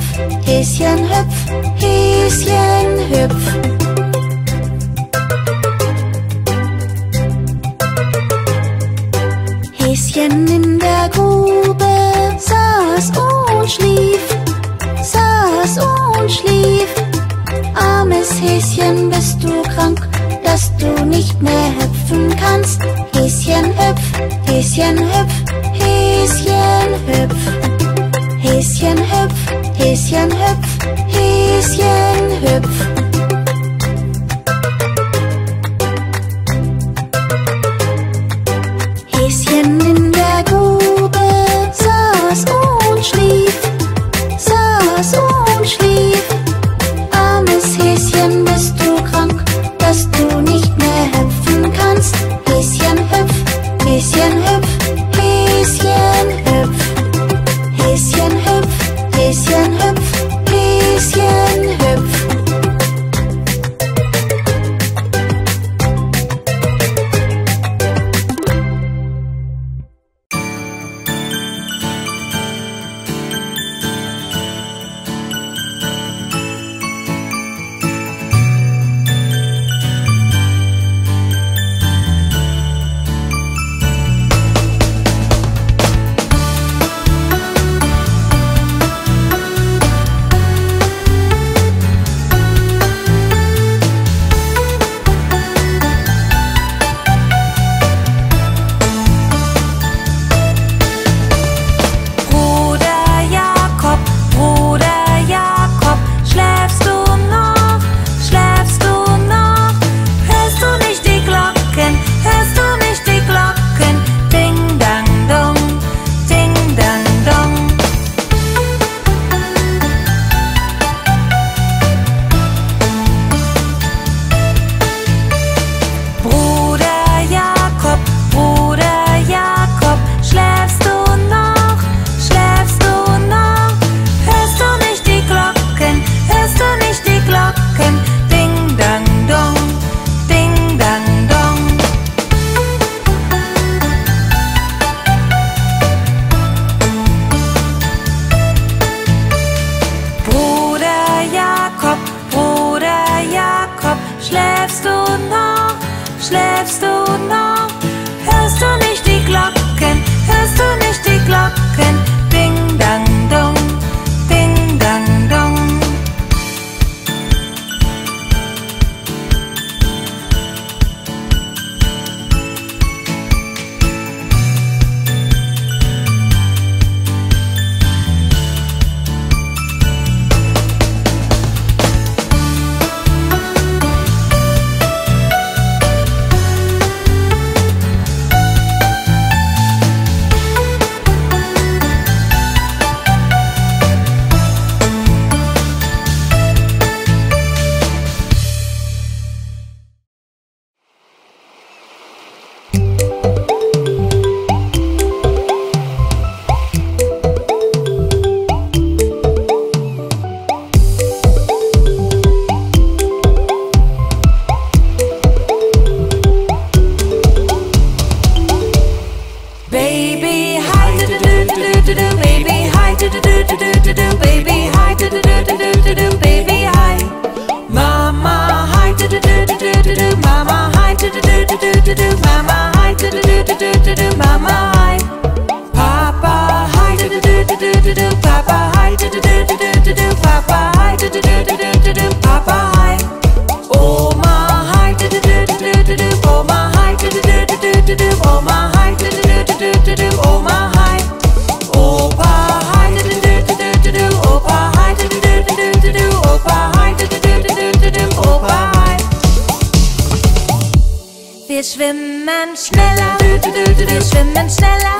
schwimmen schneller, wir schwimmen schneller,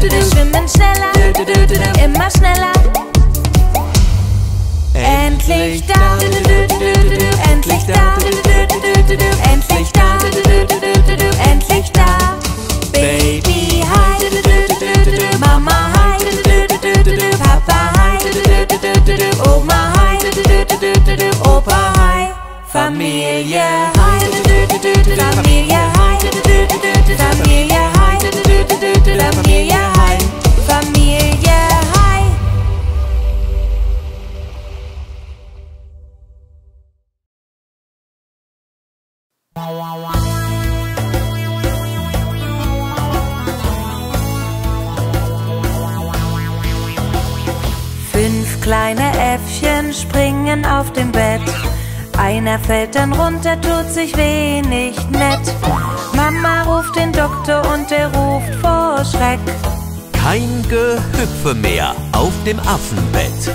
wir schwimmen schneller, immer schneller. Endlich da, endlich da, endlich da, endlich da. Baby hi, Mama hi, Papa hi, Oma hi, Opa hi, Familie hi, Familie hi, Familie hi, Familie hi, Familie hi. Fünf kleine Äffchen springen auf dem Bett. Einer fällt dann runter, tut sich wenig nett. Mama ruft den Doktor und er ruft vor Schreck. Kein Gehüpfe mehr auf dem Affenbett.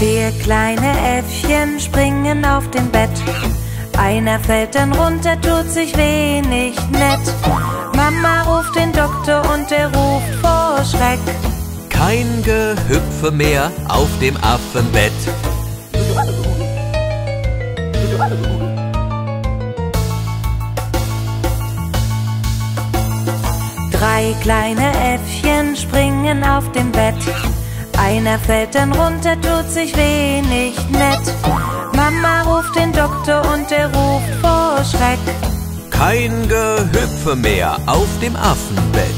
Vier kleine Äffchen springen auf dem Bett. Einer fällt dann runter, tut sich wenig nett. Mama ruft den Doktor und er ruft vor Schreck. Kein Gehüpfe mehr auf dem Affenbett. Drei kleine Äffchen springen auf dem Bett. Einer fällt dann runter, tut sich wenig nett. Mama ruft den Doktor und er ruft vor Schreck. Kein Gehüpfe mehr auf dem Affenbett.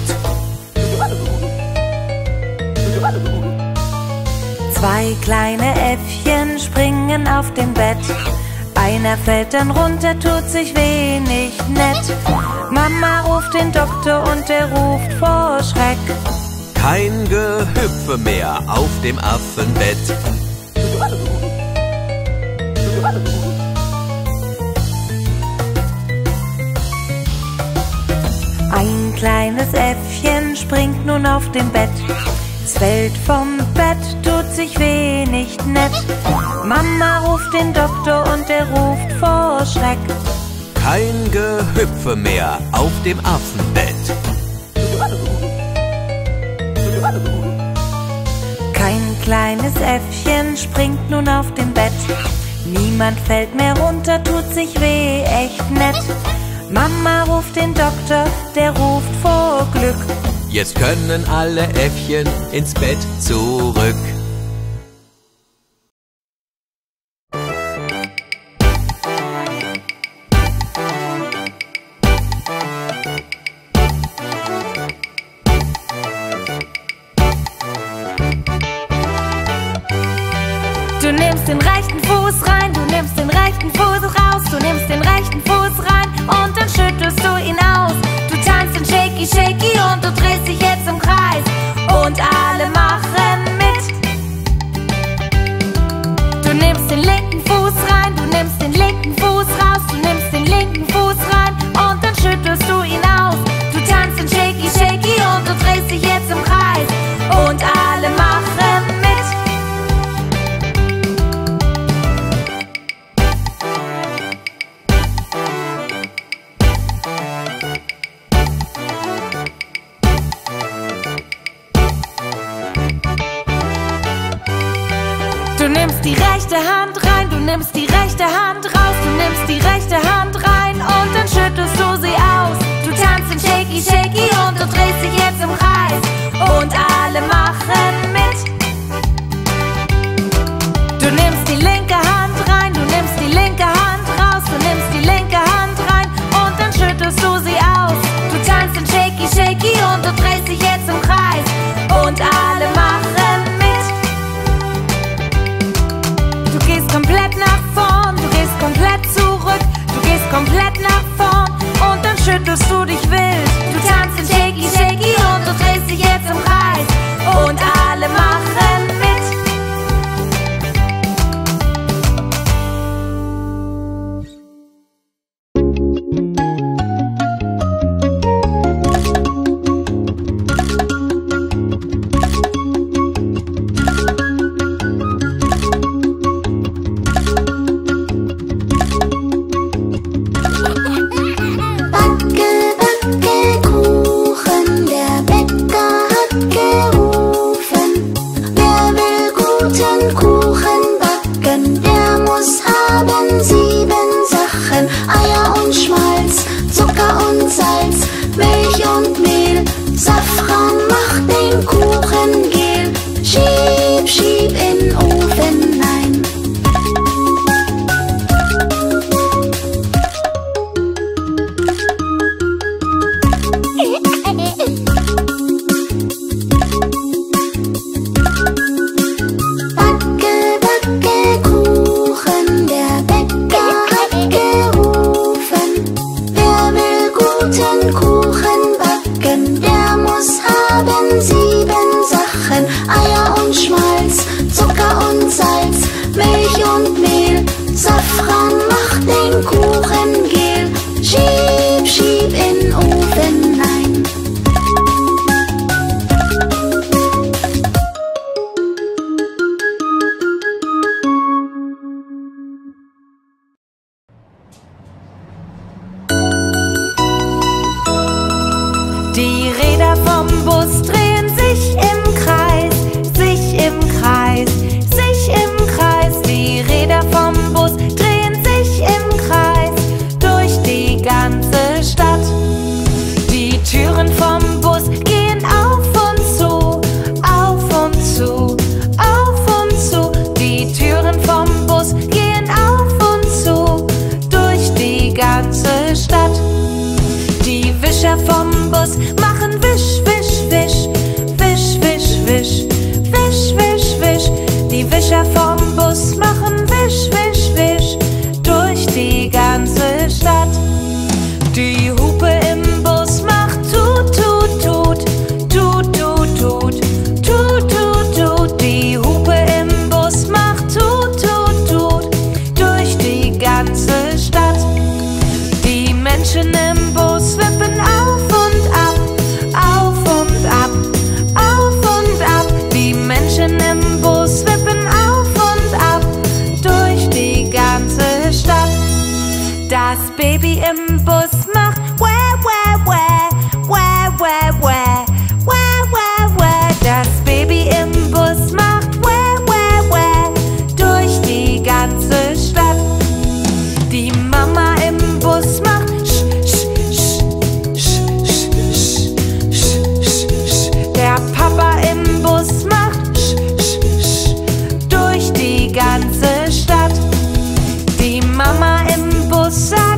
Zwei kleine Äffchen springen auf dem Bett. Einer fällt dann runter, tut sich wenig nett. Mama ruft den Doktor und er ruft vor Schreck. Kein Gehüpfe mehr auf dem Affenbett. Ein kleines Äffchen springt nun auf dem Bett. Es fällt vom Bett, tut sich wenig nett. Mama ruft den Doktor und er ruft vor Schreck. Kein Gehüpfe mehr auf dem Affenbett. Kein kleines Äffchen springt nun auf dem Bett. Niemand fällt mehr runter, tut sich weh, echt nett. Mama ruft den Doktor, der ruft vor Glück. Jetzt können alle Äffchen ins Bett zurück. Du nimmst den rechten Fuß rein, du nimmst den rechten Fuß raus, du nimmst den rechten Fuß rein und dann schüttelst du ihn aus. Du tanzt den Shaky Shaky und du drehst dich jetzt im Kreis und alle machen mit. Du nimmst den linken Fuß rein, du nimmst den linken Fuß raus, du nimmst den linken Fuß rein und dann schüttelst du ihn aus. Du tanzt den Shaky Shaky und du drehst dich jetzt im Kreis und alle machen Hand rein, du nimmst die rechte Hand raus, du nimmst die rechte Hand rein und dann schüttelst du sie aus. Du tanzt den Shaky Shaky und du drehst dich jetzt im Kreis und alle machen mit. Du nimmst die linke Hand rein, du nimmst die linke Hand raus, du nimmst die linke Hand rein und dann schüttelst du sie aus. Du tanzt den Shaky Shaky und du drehst dich jetzt im Kreis und alle machen mit. Du gehst komplett nach vorn, du gehst komplett Die Räder vom Bus drehen sich im Kreis, sich im Kreis, sich im Kreis. Die Räder vom Bus drehen sich im Kreis durch die ganze Stadt. Die Türen vom Bus gehen auf und zu, auf und zu, auf und zu. Die Türen vom Bus gehen auf und zu durch die ganze Stadt. Die Wischer vom Bus machen Wisch, Wisch, Wisch, Wisch, Wisch, Wisch, Wisch, Wisch, Wisch. Die Wischer vom Bus machen Wisch, Wisch, Wisch durch die ganze Stadt. Die Hupe im Bus macht Tut, Tut, Tut, Tut, Tut, Tut, Tut, Tut, Tut. Die Hupe im Bus macht Tut, Tut, Tut durch die ganze Stadt. Die Menschen im Bus wippen auf. Das Baby im Bus macht Wäh, Wäh, Wäh, Wäh, Wäh, Wäh, Wäh, Wäh, Wäh. Das Baby im Bus macht Wäh, Wäh, Wäh durch die ganze Stadt. Die Mama im Bus macht Sch, Sch, Sch, Sch, Sch, Sch, Sch, Sch, Sch. Der Papa im Bus macht Sch, Sch, Sch durch die ganze Stadt. Die Mama im Bus sagt: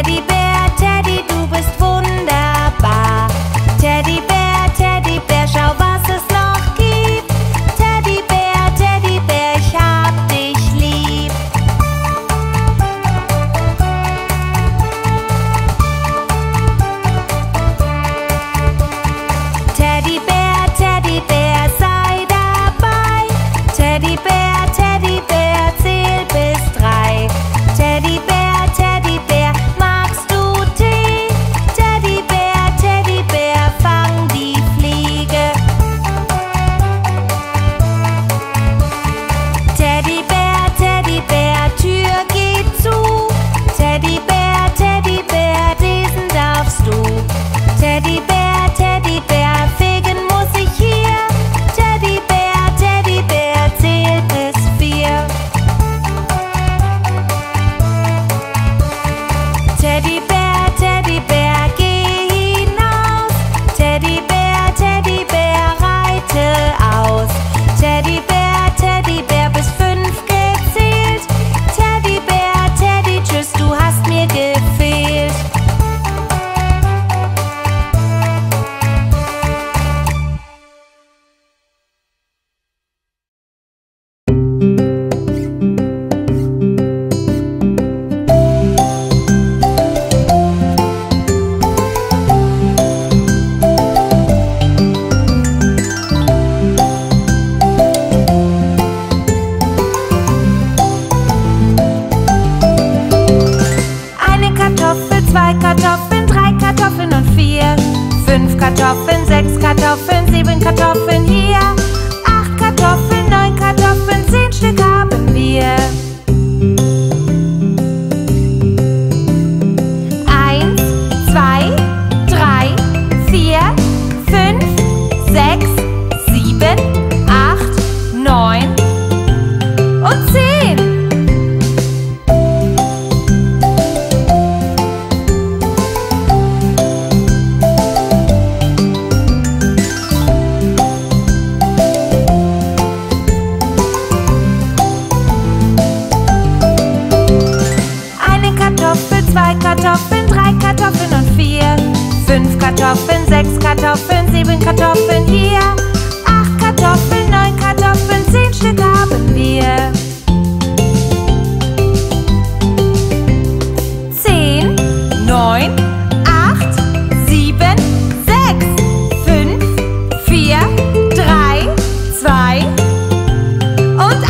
Teddybär, Teddy, du bist wunderbar. Teddybär, Teddybär, schau, was es noch gibt. Teddybär, Teddybär, ich hab dich lieb. Teddybär, Teddybär, sei dabei. Teddybär, Teddybär, zähl bis 3. Teddybär, Teddybär, magst du Tee? Teddybär, Teddybär, fang die Fliege. Teddybär, Teddybär, Tür geht zu. Teddybär, Teddybär, diesen darfst du. Teddybär, Teddybär, fegen muss ich hier. Teddybär, Teddybär, zähl bis 4. Teddybär, Teddybär, geh hinaus. Teddybär, Teddybär, reite aus. Teddybär, Teddybär, bis 5 gezählt. Teddybär, Teddy, tschüss, du hast mir gefehlt. Eine Kartoffel, 2 Kartoffeln, 3 Kartoffeln und 4. 5 Kartoffeln, 6 Kartoffeln, 7 Kartoffeln hier. 8 Kartoffeln, 9 Kartoffeln, 10 Stück haben wir. 1, 2, 3, 4, 5, 6, 7, 8, 9 und 10. Eine Kartoffel, 2 Kartoffeln, 3 Kartoffeln und 4. 5 Kartoffeln, 6 Kartoffeln, 7 Kartoffeln hier. 8 Kartoffeln, 9 Kartoffeln, 10 Stück haben wir. 10, 9, 8, 7, 6, 5, 4, 3, 2 und 1.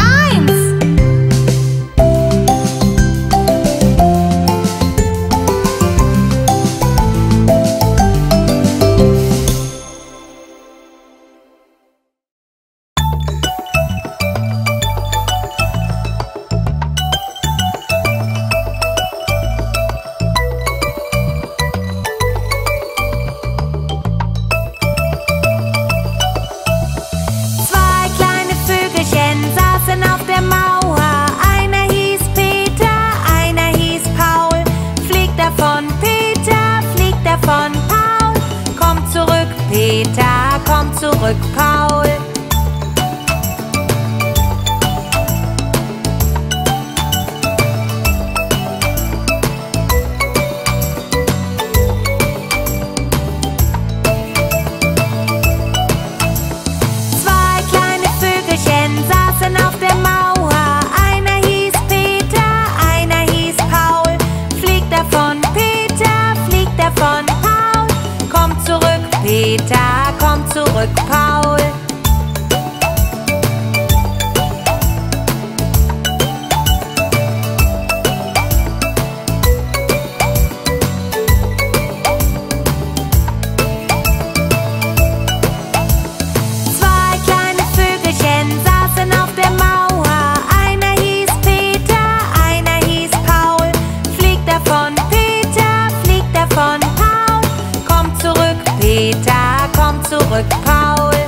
Zwei kleine Vögelchen saßen auf der Mauer. Einer hieß Peter, einer hieß Paul. Fliegt davon, Peter, fliegt davon, Paul. Komm zurück, Peter, komm zurück, Paul. Zwei kleine Vögelchen saßen auf der Mauer. Einer hieß Peter, einer hieß Paul. Fliegt davon, Peter, fliegt davon, Paul. Komm zurück, Peter, komm zurück, Paul. Zwei kleine Vögelchen saßen auf der Mauer. Einer hieß Peter, einer hieß Paul. Fliegt davon, Peter, fliegt davon, Paul. Komm zurück, Peter, komm zurück, Paul.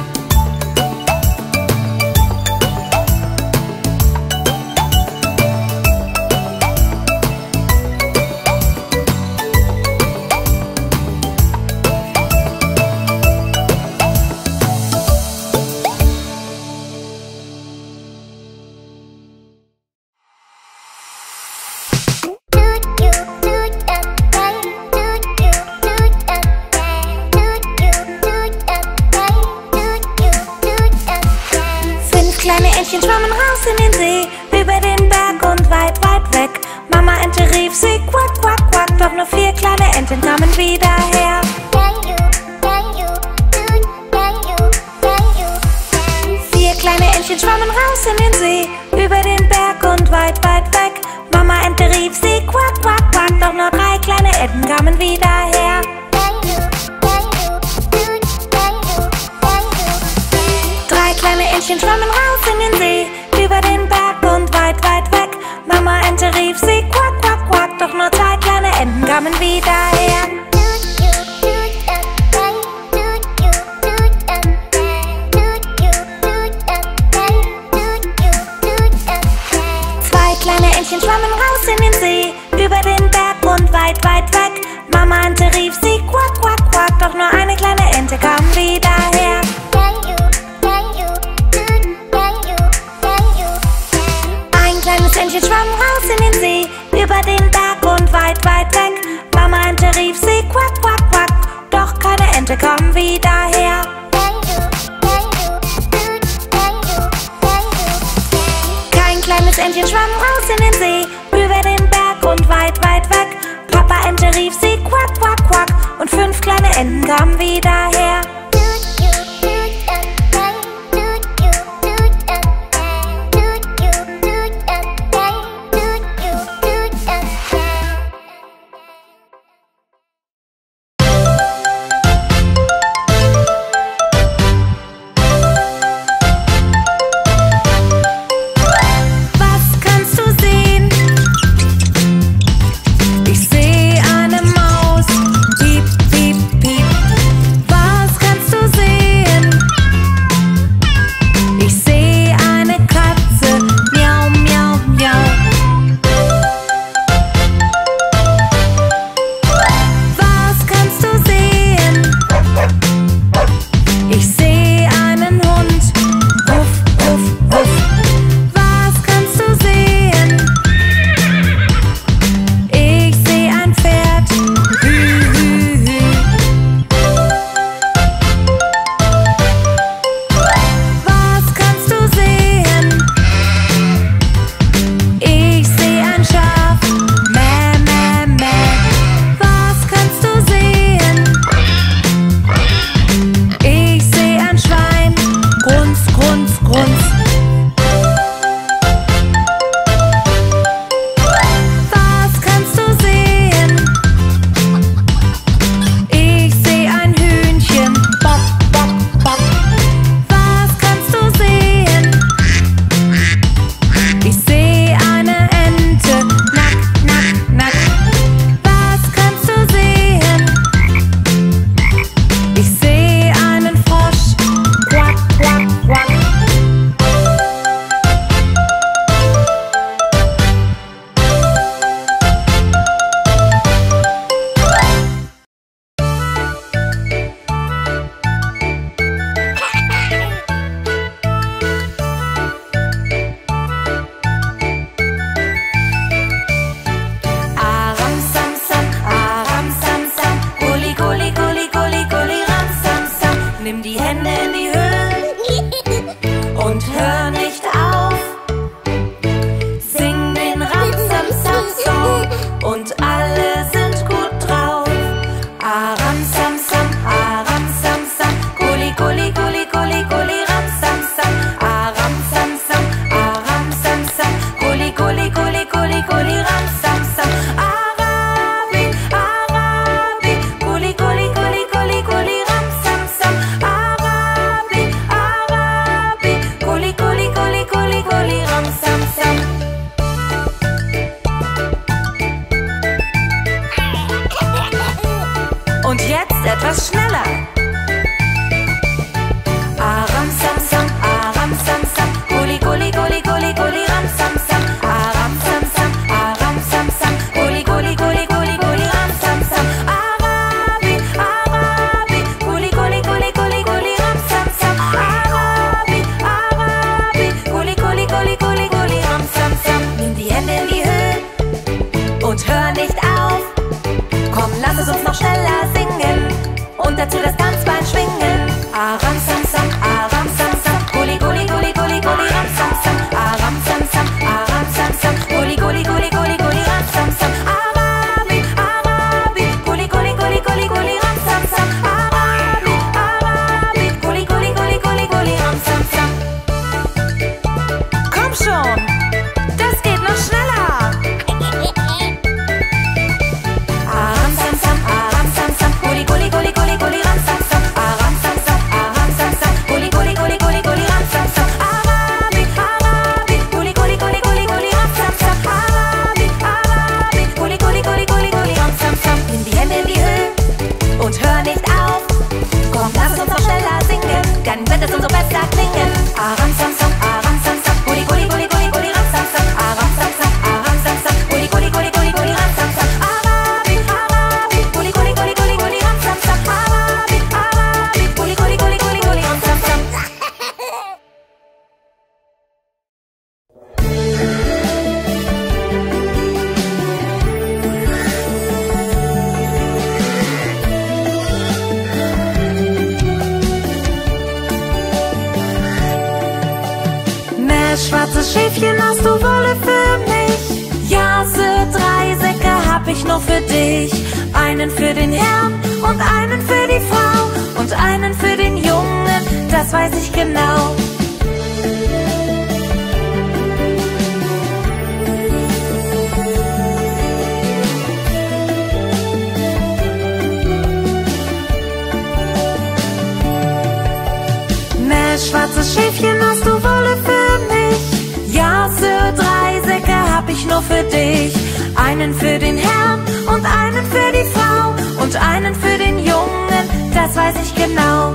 Zeiten kamen wieder her. Vier kleine Entchen schwammen raus in den See, über den Berg und weit, weit weg. Mama Ente rief sie, quack, quack, quack. Doch nur drei kleine Enten kamen wieder her. Drei kleine Entchen schwammen raus in den See, über den Berg und weit, weit weg. Mama Ente rief sie, quack, quack, quack. Doch nur zwei kleine Enten kamen wieder her. Zwei kleine Entchen schwammen raus in den See, über den Berg und weit, weit weg. Mama Ente rief sie, quack, quack, quack. Doch nur eine kleine Ente kam wieder her. Entchen schwamm raus in den See, über den Berg und weit, weit weg. Mama Ente rief sie, quack, quack, quack. Doch keine Ente kam wieder her. Kein kleines Entchen schwamm raus in den See, über den Berg und weit, weit weg. Papa Ente rief sie, quack, quack, quack. Und fünf kleine Enten kamen wieder her. Goli, goli, goli, goli, ram, sam, sam. Arabi, Arabi, goli, goli. Großes Schäfchen, hast du Wolle für mich? Ja, so 3 Säcke hab ich noch für dich. Einen für den Herrn und einen für die Frau und einen für den Jungen, das weiß ich genau. Schwarzes Schäfchen, hast du Wolle für mich? Ja, so 3 Säcke hab ich nur für dich. Einen für den Herrn und einen für die Frau und einen für den Jungen, das weiß ich genau.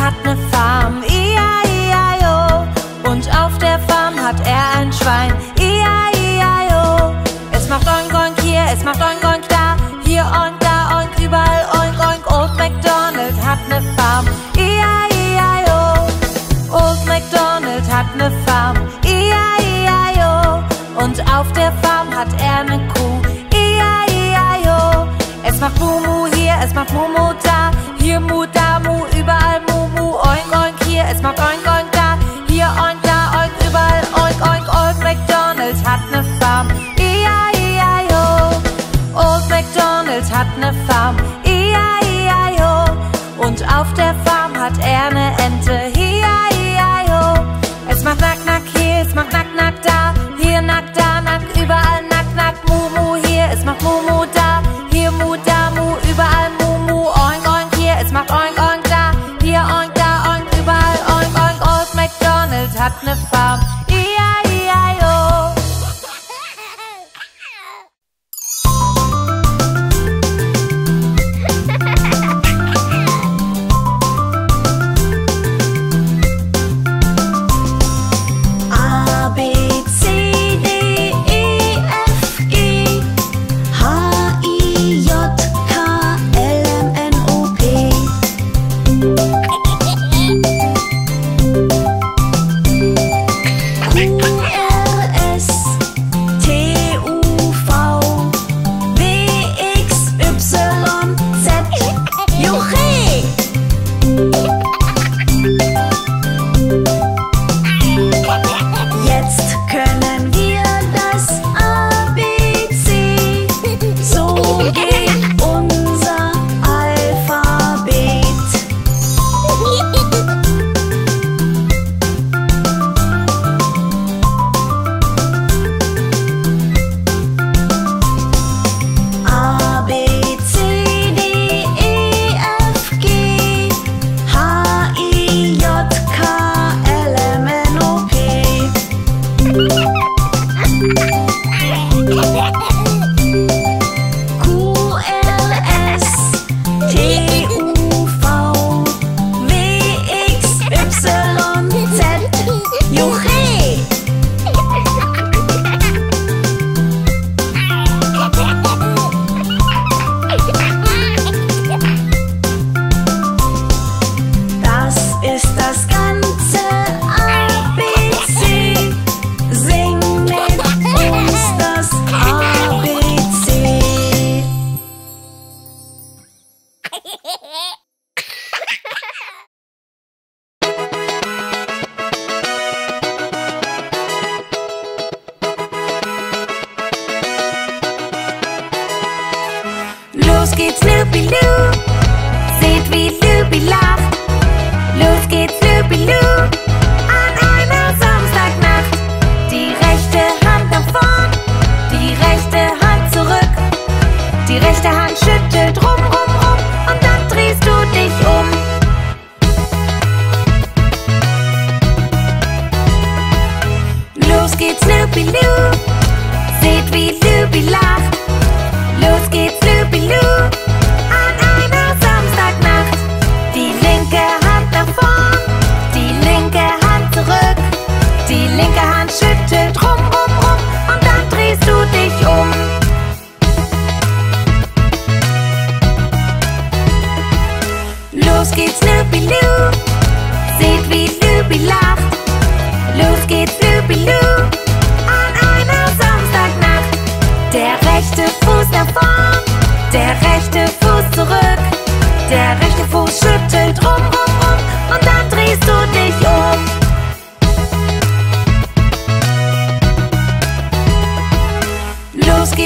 Hat eine Farm, I-A-I-I-O. Und auf der Farm hat er ein Schwein, I-A-I-I-O. Es macht oink oink hier, es macht oink oink da, hier oink da oink überall oink oink. Old MacDonald hat eine Farm, I-A-I-I-O. Old MacDonald hat eine Farm, I-A-I-I-O. Und auf der Farm hat er eine Kuh, I-A-I-I-O. Es macht Mumu hier, es macht Mumu da, hier Mu da Mu überall Mu. Oink, oink hier, es macht oink, oink da, hier oink, da oink, überall oink, oink. Old MacDonald hat ne Farm, I-A-I-I-O. Old MacDonald hat ne Farm, I-A-I-I-O. Und auf der Farm hat er ne Ente, I-A-I-I-O. Es macht nack, nack hier, es macht nack, nack da, hier nack, da nack, überall nack, nack. Mu, mu hier, es macht mu, mu da, hier mu, da mu, überall mu, mu. Oink, oink hier, es macht oink, oink da, hier oink, da oink, überall oink, oink. Old MacDonald hat ne Farm, I-A-I-I-O.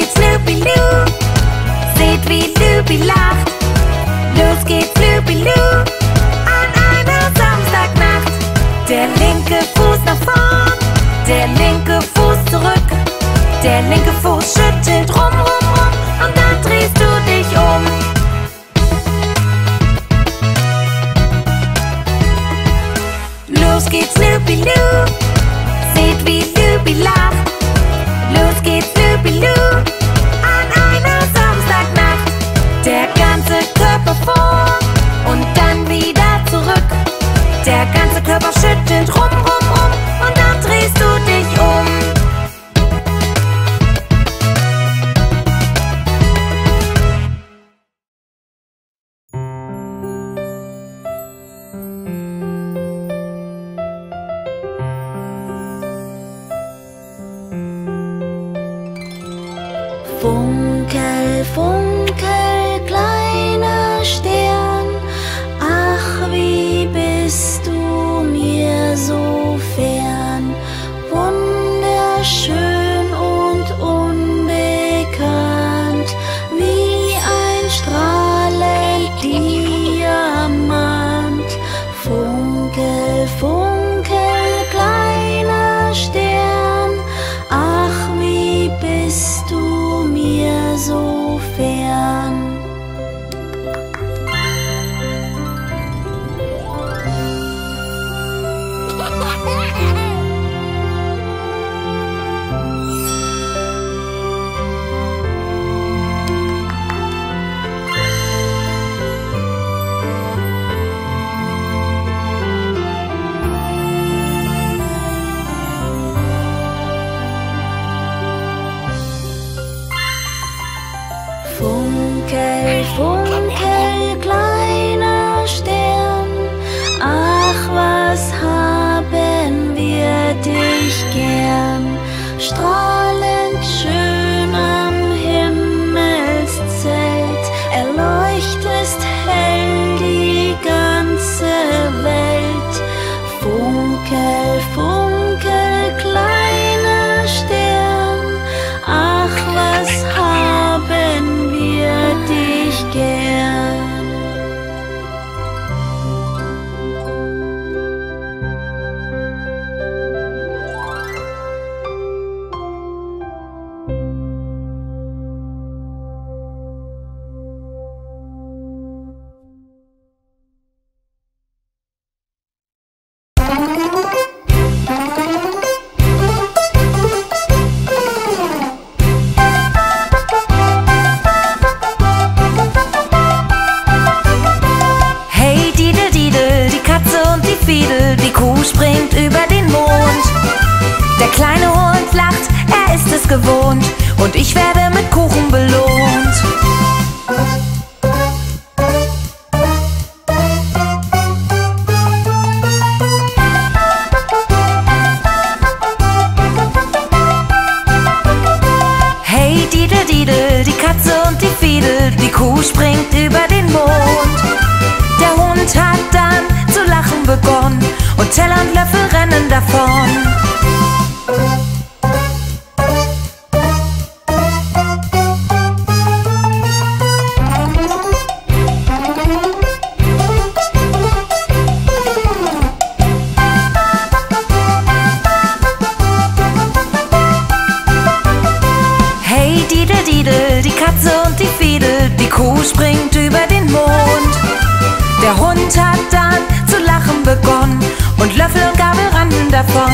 geht's, Lupilu. Seht, wie Lupi lacht. Los geht's, Lupilu. An einer Samstagnacht. Der linke Fuß nach vorn, der linke Fuß zurück. Der linke Fuß schüttelt rum, rum, rum. Und dann drehst du dich um. Los geht's, Lupilu. Seht, wie Lupi lacht. Los geht's, Lupilu, an einer Samstagnacht. Der ganze Körper vor und dann wieder zurück. Der ganze Körper schüttelt rum, rum, rum. Und dann drehst du dich um. Funkel, funkel, kleiner Stern, ach, wie bist du mir so fern, wunderschön und unbekannt, wie ein strahlend Diamant. Funkel, funkel, kleiner Stern, ach, wie bist du mir so fern. Funkel, funkel, kleiner Stern, ach, was haben wir dich gern, strahlend schön am Himmelszelt, erleuchtest hell die ganze Welt. Funkel, funkel, kleiner Stern, ach, was haben dich gern. Die Kuh springt über den Mond. Der kleine Hund lacht, er ist es gewohnt. Und ich werde mit Kuchen belohnt. Hey, Didel, Didel, die Katze und die Fiedel. Die Kuh springt über den Mond. Der Hund hat dann zu lachen begonnen und Teller und Löffel rennen davon. Hey, Didel, Didel, die Katze und die Fiedel, die Kuh springt über den Mond. Der Hund hat dann zu lachen begonnen und Löffel und Gabel rannten davon.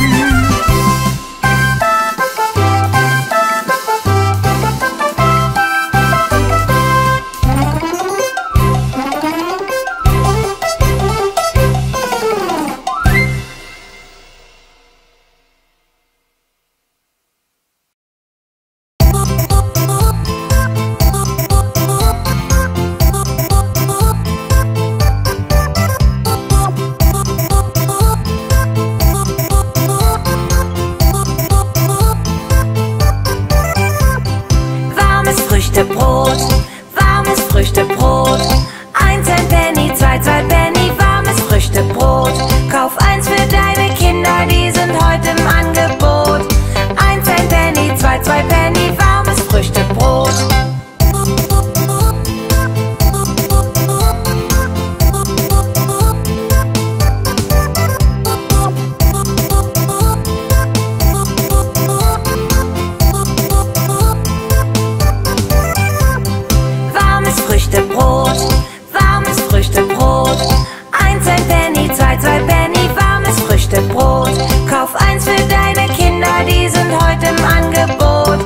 Kauf 1 für deine Kinder, die sind heute im Angebot.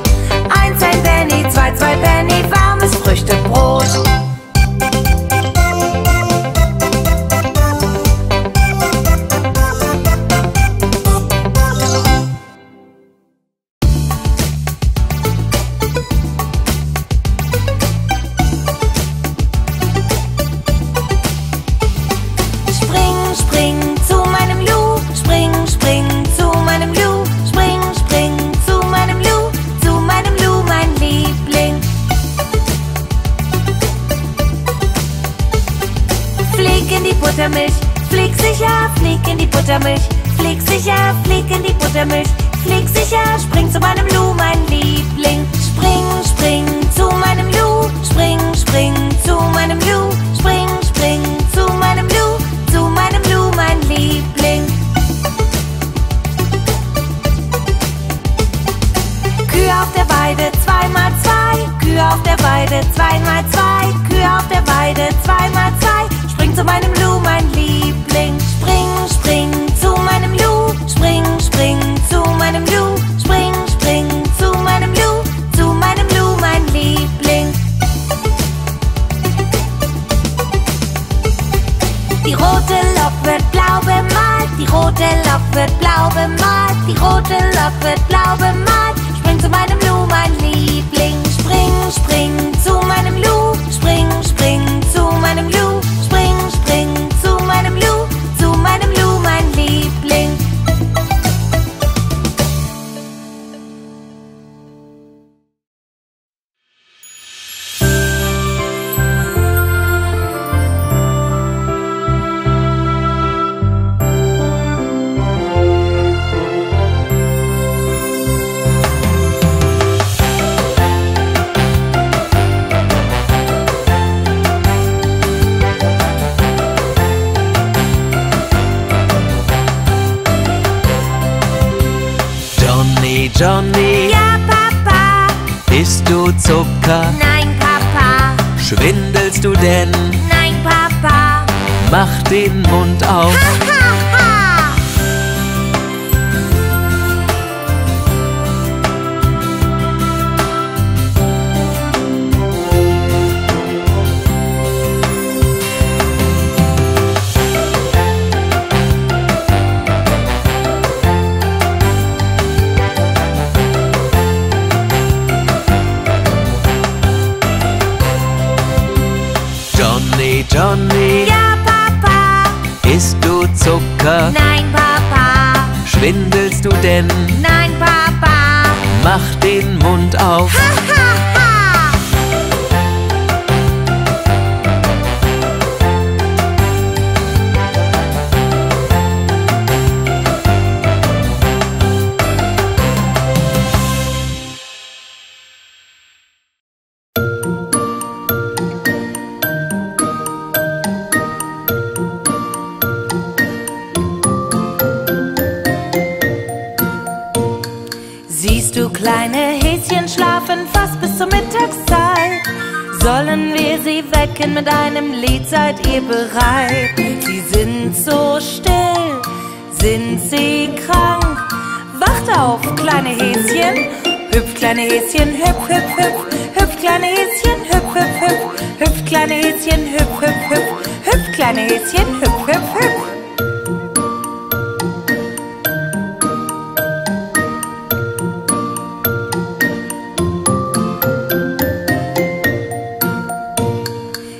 1 Cent Penny, 2 Penny, warmes Früchtebrot. Flieg sicher, flieg in die Buttermilch, flieg sicher, spring zu meinem Lu, mein Liebling. Spring, spring zu meinem Lu, spring, spring zu meinem Lu, spring, spring zu meinem Lu, mein Liebling. Kühe auf der Weide, 2x2, Kühe auf der Weide, 2x2, Kühe auf der Weide, 2x2, spring zu meinem Lu, mein Liebling. Spring, spring zu meinem Lu, spring, spring zu meinem Lu, spring, spring zu meinem Lu, mein Liebling. Die rote Lok wird blau bemalt, die rote Lok wird blau bemalt, die rote Lok wird blau bemalt, spring zu meinem Lu, mein Liebling. Spring, spring zu meinem Lu, spring, spring zu meinem Lu, spring, spring zu meinem Lu, zu meinem Lu, mein Liebling. Johnny, ja Papa, isst du Zucker? Nein Papa. Schwindelst du denn? Nein Papa. Mach den Mund auf. Ha, ha, ha. Johnny, ja Papa, isst du Zucker? Nein Papa. Schwindelst du denn? Nein Papa. Mach den Mund auf. Ha, ha, ha. Kleine Häschen schlafen fast bis zur Mittagszeit. Sollen wir sie wecken mit einem Lied, seid ihr bereit? Sie sind so still, sind sie krank? Wacht auf, kleine Häschen! Hüpf, kleine Häschen, hüpf, hüpf, hüpf. Hüpf, kleine Häschen, hüpf, hüpf, hüpf. Hüpf, kleine Häschen, hüpf, hüpf, hüpf. Hüpf, kleine Häschen, hüpf, hüpf, hüpf.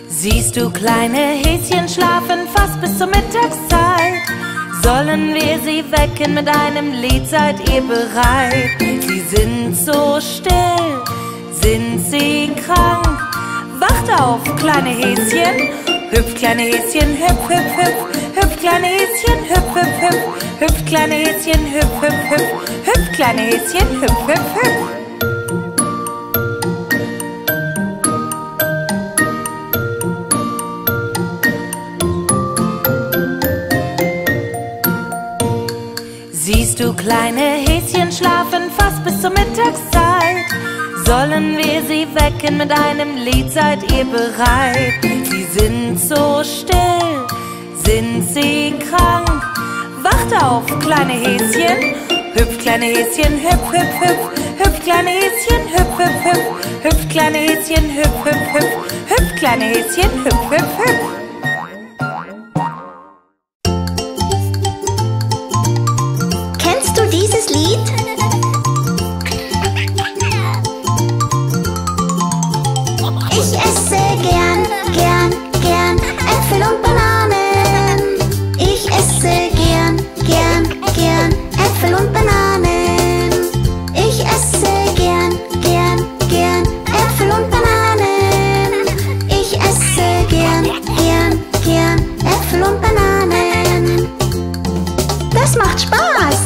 Siehst du, kleine Häschen schlafen fast bis zur Mittagszeit. Sollen wir sie wecken mit einem Lied, seid ihr bereit? Sie sind so still, sind sie krank? Wacht auf, kleine Häschen! Hüpf, kleine Häschen, hüpf, hüpf, hüpf. Hüpf, kleine Häschen, hüpf, hüpf, hüpf. Hüpf, kleine Häschen, hüpf, hüpf, hüpf. Hüpf, kleine Häschen, hüpf, hüpf, hüpf. Du kleine Häschen schlafen fast bis zur Mittagszeit. Sollen wir sie wecken mit einem Lied, seid ihr bereit? Sie sind so still, sind sie krank? wacht auf, kleine Häschen. Hüpf, kleine Häschen, hüpf, hüpf, hüpf. Hüpf, kleine Häschen, hüpf, hüpf, hüpf. Hüpf, kleine Häschen, hüpf, hüpf, hüpf. Hüpf, kleine Häschen, hüpf, hüpf, hüpf. Kennst du dieses Lied? Ich esse gern, gern, gern Äpfel und Bananen. Ich esse gern, gern, gern Äpfel und Bananen. Ich esse gern, gern, gern Äpfel und Bananen. Ich esse gern, gern, gern Äpfel und Bananen. Das macht Spaß.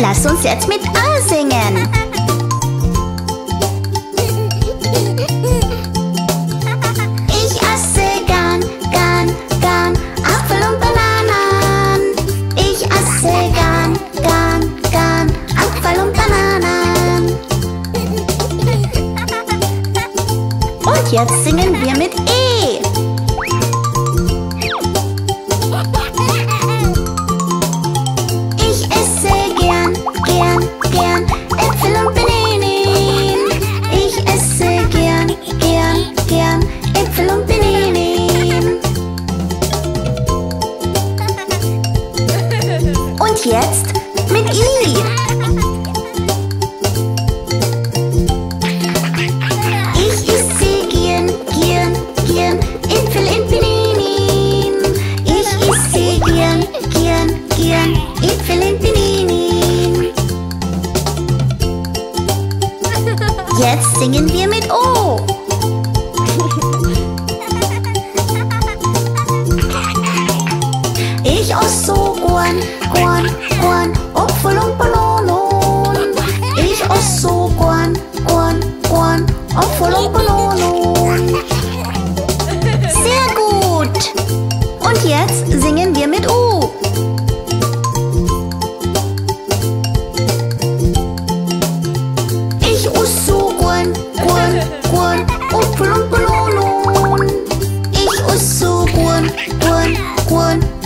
Lass uns jetzt mit A singen. Jetzt singen wir mit E. Ich esse gern, gern, gern Äpfel und Bananen. Ich esse gern, gern, gern Äpfel und Bananen. Und jetzt mit I. Jetzt singen wir mit O. Ich esse gern, gern, gern Äpfel und Bananen. Ich esse gern, gern, gern Äpfel und Bananen. Sehr gut. Und jetzt singen wir mit U.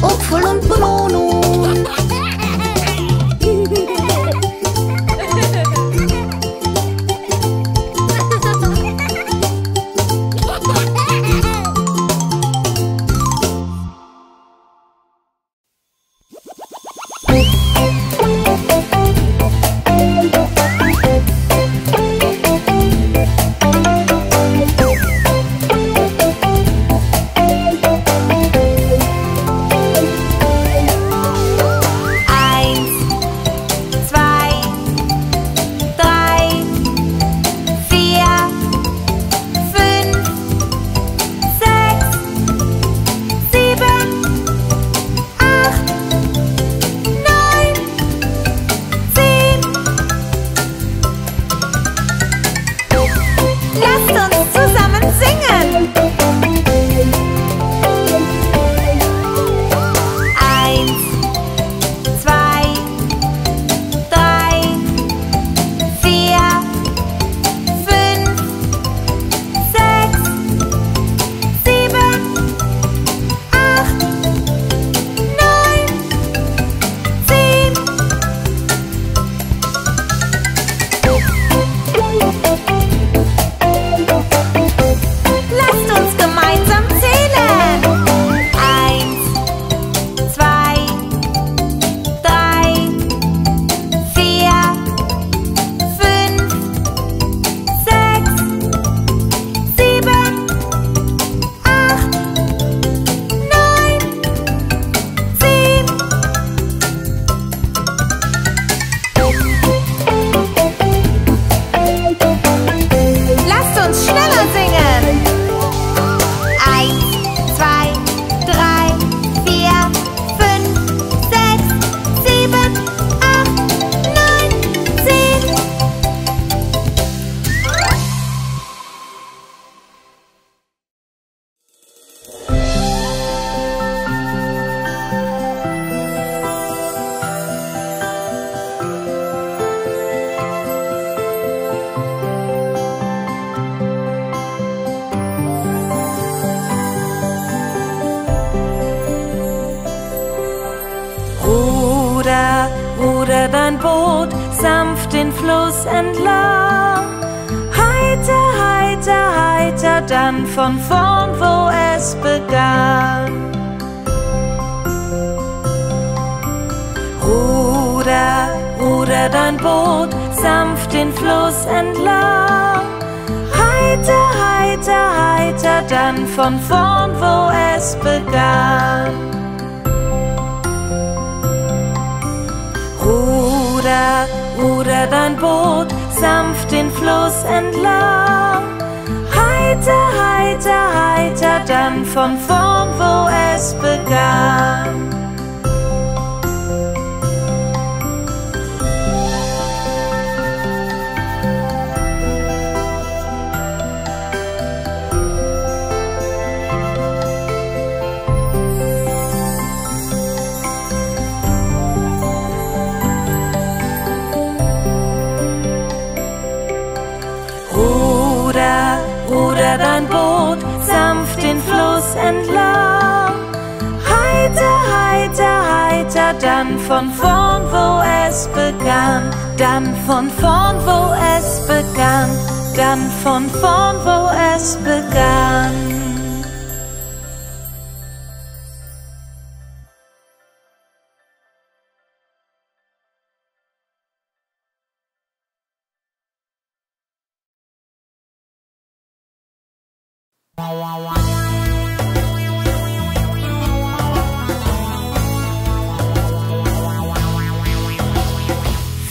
Apfel und Bananen. Ruder dein Boot sanft den Fluss entlang. Heiter, heiter, heiter, dann von vorn, wo es begann. Ruder, ruder dein Boot sanft den Fluss entlang. Heiter, heiter, heiter, dann von vorn, wo es begann. Ruder, ruder dein Boot sanft den Fluss entlang. Heiter, heiter, heiter, dann von vorn, wo es begann. Dein Boot sanft den Fluss entlang. Heiter, heiter, heiter, dann von vorn, wo es begann. Dann von vorn, wo es begann. Dann von vorn, wo es begann.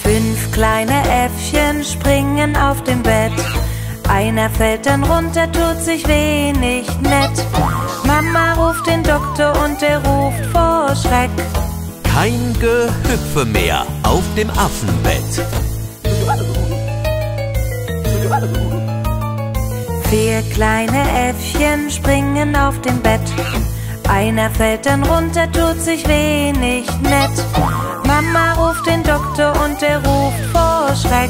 Fünf kleine Äffchen springen auf dem Bett. Einer fällt dann runter, tut sich wenig nett. Mama ruft den Doktor und er ruft vor Schreck. Kein Gehüpfe mehr auf dem Affenbett. Vier kleine Äffchen springen auf dem Bett. Einer fällt dann runter, tut sich wenig nett. Mama ruft den Doktor und er ruft vor Schreck.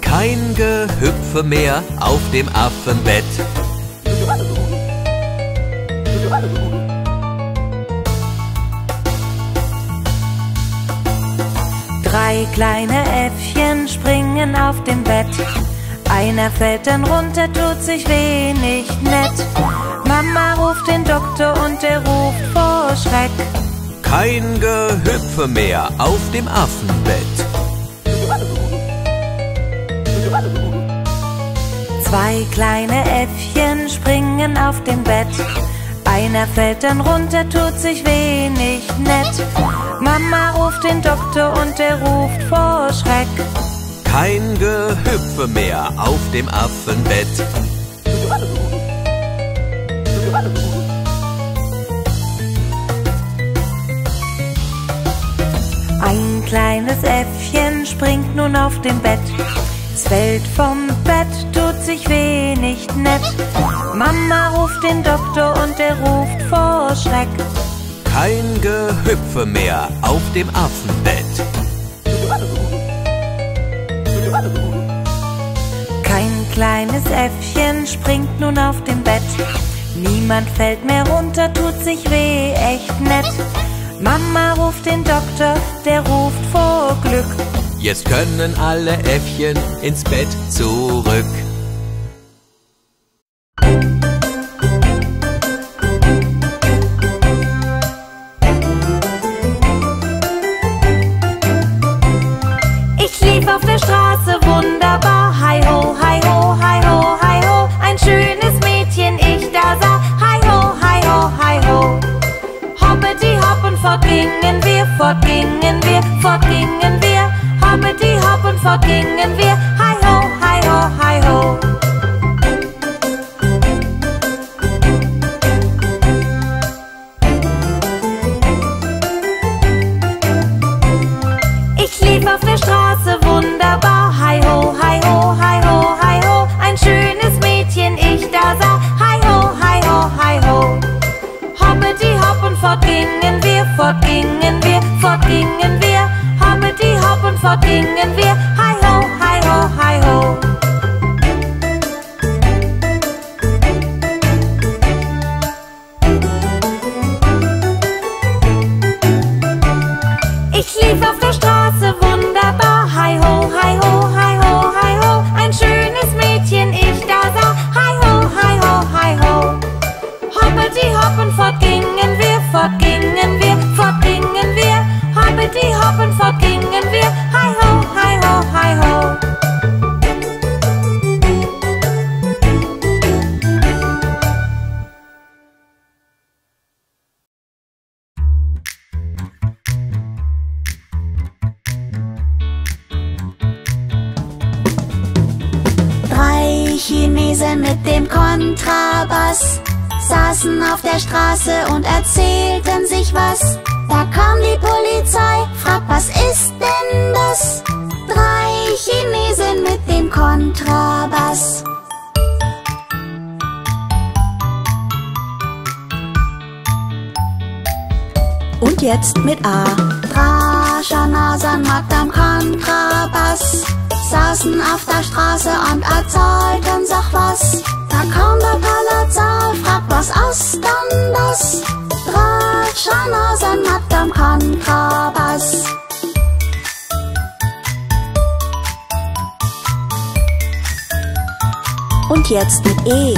Kein Gehüpfe mehr auf dem Affenbett. Drei kleine Äffchen springen auf dem Bett. Einer fällt dann runter, tut sich wenig nett. Mama ruft den Doktor und er ruft vor Schreck. Kein Gehüpfe mehr auf dem Affenbett. Zwei kleine Äffchen springen auf dem Bett. Einer fällt dann runter, tut sich wenig nett. Mama ruft den Doktor und er ruft vor Schreck. Kein Gehüpfe mehr auf dem Affenbett. Ein kleines Äffchen springt nun auf dem Bett. Es fällt vom Bett, tut sich wenig nett. Mama ruft den Doktor und er ruft vor Schreck. Kein Gehüpfe mehr auf dem Affenbett. Kein kleines Äffchen springt nun auf dem Bett. Niemand fällt mehr runter, tut sich weh, echt nett. Mama ruft den Doktor, der ruft vor Glück. Jetzt können alle Äffchen ins Bett zurück. Wunderbar, hi ho, hi ho, hi ho, hi ho. Ein schönes Mädchen ich da sah, hi ho, hi ho, hi ho. Hoppeti hopp und fortgingen wir, fortgingen wir, fortgingen wir. Hoppeti hopp und fortgingen wir, hi ho, hi ho, hi ho. Ich lief auf der Straße wunderbar. Hi ho, hi ho, hi ho, hi ho. Ein schönes Mädchen ich da sah, hi ho, hi ho, hi ho. Hoppeti hopp und fortgingen wir, fortgingen wir, fortgingen wir. Hoppeti hopp und fortgingen wir, hi ho, hi ho, hi ho. Ich lief auf der Straße Die Chinesen mit dem Kontrabass saßen auf der Straße und erzählten sich was. Da kam die Polizei, fragt, was ist denn das? Drei Chinesen mit dem Kontrabass. Und jetzt mit A. Drashanasan mit dem Kontrabass saßen auf der Straße und erzählten sich was. Da kam der Polizei, fragt, was ist denn das? Drashanasan mit dem Kontrabass. Und jetzt mit E.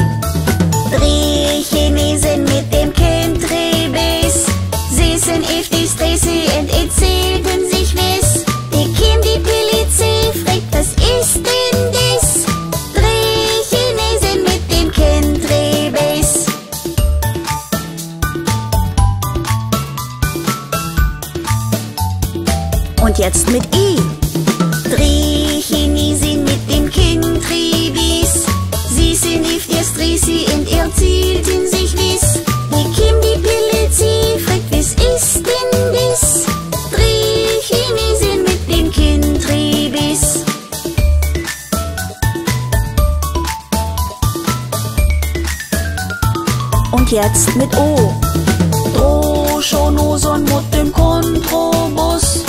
Drei Chinesen mit dem Kindribis saßen auf die Straße und erzählten sich was. Da kam die Polizei, fragt, was ist denn das? Drei Chinesen mit dem Kindribis. Und jetzt mit I. Drei Chinesen mit dem Kindribis saßen auf der Straße und erzählten sich was. Da kam die Polizei, fragt, was ist denn das? Drei Chinesen mit dem Kindribis. Und jetzt mit O. Droschonoson mit dem Kontrabass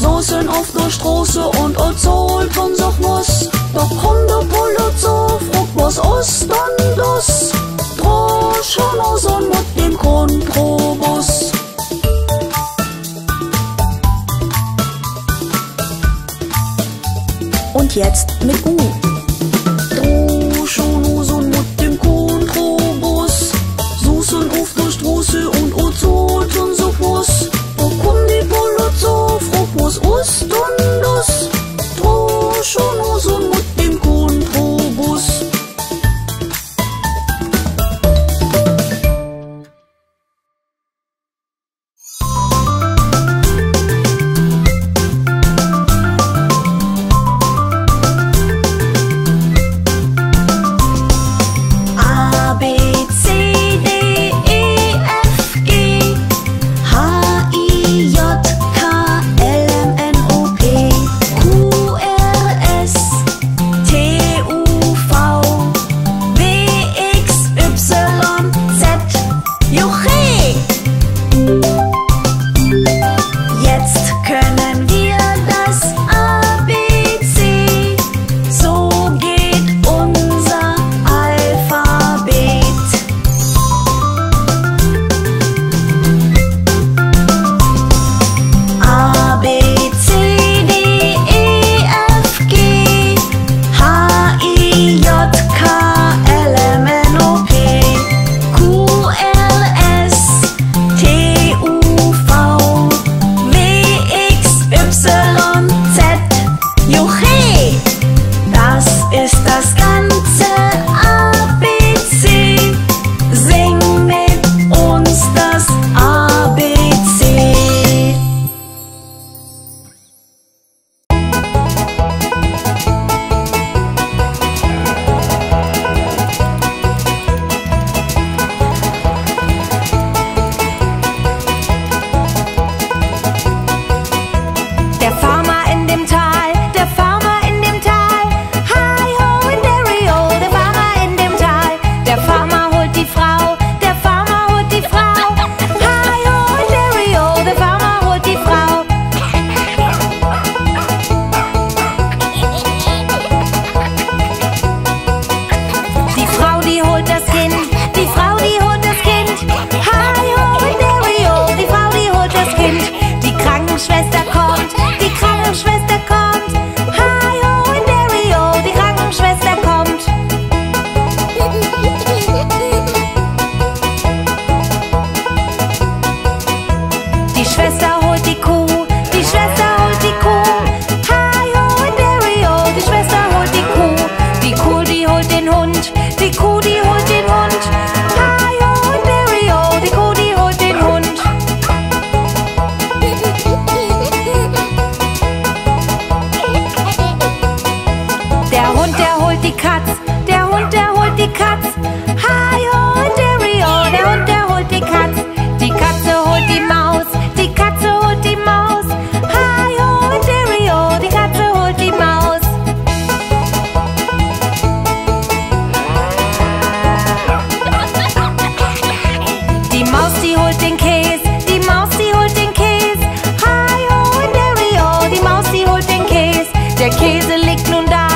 saßen auf der Straße und erzählten sich was. Da kommt der Polizei, fragt, was ist denn das? Droschonoson mit dem Kontrabass. Und jetzt mit U. Droschonoson mit dem Kontrabass saßen auf der Straße und erzählten sich was. Da kommt die Polizei, fragt, was ist denn das? Droschonoson mit dem Kontrabass. Der Hund, der holt die Katz, der Hund. Katz. Hi-ho und Derry-ho, der Hund, der holt die Katz. Die Katze holt die Maus, die Katze holt die Maus. Hi-ho und Derry-ho, die Katze holt die Maus. Die Maus, die holt den Käse, die Maus, die holt den Käse. Hi-ho und Derry-ho, die Maus, die holt den Käse. Der Käse liegt nun da.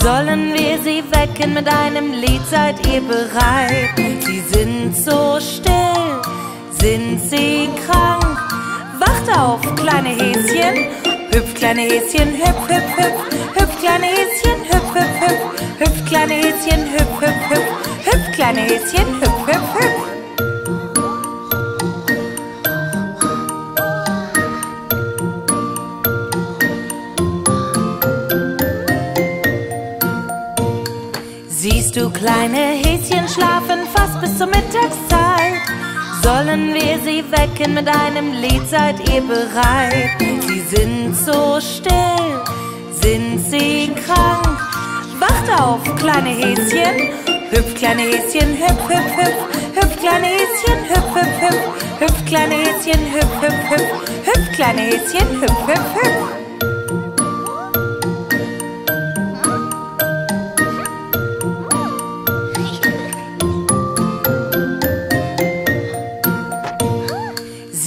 Sollen wir sie wecken mit einem Lied, seid ihr bereit? Sie sind so still, sind sie krank? Wacht auf, kleine Häschen, hüpf, kleine Häschen, hüpf, hüpf, hüpf. Hüpf, kleine Häschen, hüpf, hüpf, hüpf. Hüpf, kleine Häschen, hüpf, hüpf, hüpf. Hüpf, kleine Häschen, hüpf, hüpf, hüpf. Siehst du, kleine Häschen schlafen fast bis zur Mittagszeit. Sollen wir sie wecken mit einem Lied, seid ihr bereit? Sie sind so still, sind sie krank? Wacht auf, kleine Häschen, hüpf, kleine Häschen, hüpf, hüpf, hüpf. Hüpf, kleine Häschen, hüpf, hüpf, hüpf. Hüpf, kleine Häschen, hüpf, hüpf, hüpf. Hüpf, kleine Häschen, hüpf, hüpf, hüpf.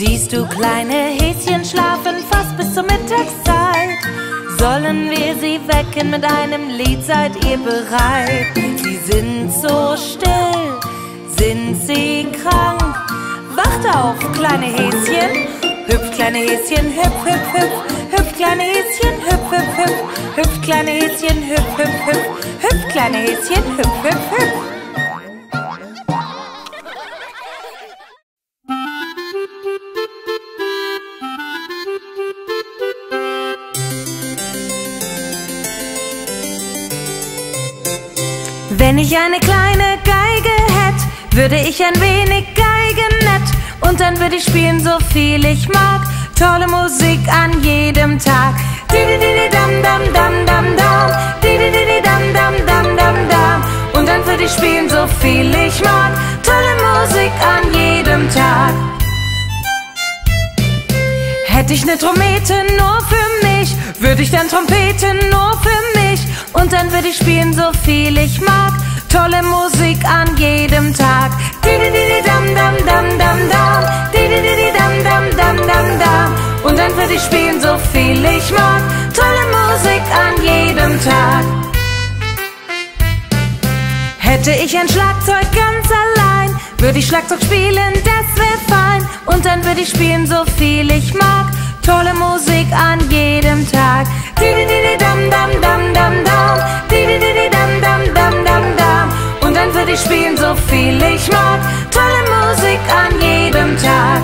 Siehst du, kleine Häschen schlafen fast bis zur Mittagszeit. Sollen wir sie wecken mit einem Lied, seid ihr bereit? Sie sind so still, sind sie krank? Wacht auf, kleine Häschen, hüpf, kleine Häschen, hüpf, hüpf, hüpf. Hüpf, kleine Häschen, hüpf, hüpf, hüpf. Hüpf, kleine Häschen, hüpf, hüpf, hüpf. Hüpf, kleine Häschen, hüpf, hüpf, hüpf. Wenn ich eine kleine Geige hätt, würde ich ein wenig Geigenett. Und dann würde ich spielen, so viel ich mag. Tolle Musik an jedem Tag. Di-di-di-di-dam-dam-dam-dam-dam. Di-di-di-di-dam-dam-dam-dam-dam. Und dann würde ich spielen, so viel ich mag. Tolle Musik an jedem Tag. Hätte ich ne Trompete nur für mich, würde ich dann Trompete nur für mich. Und dann würde ich spielen, so viel ich mag. Tolle Musik an jedem Tag. Di-di-di-di-dam-dam-dam-dam-dam. Di-di-di-di-dam-dam-dam-dam-dam. Und dann würde ich spielen, so viel ich mag. Tolle Musik an jedem Tag. Hätte ich ein Schlagzeug ganz allein, würde ich Schlagzeug spielen, das wär fein. Und dann würde ich spielen, so viel ich mag. Tolle Musik an jedem Tag. Di-di-di-di-dam-dam-dam-dam-dam. Di-di-di-di-dam-dam-dam-dam-dam. Und dann würde ich spielen, so viel ich mag. Tolle Musik an jedem Tag.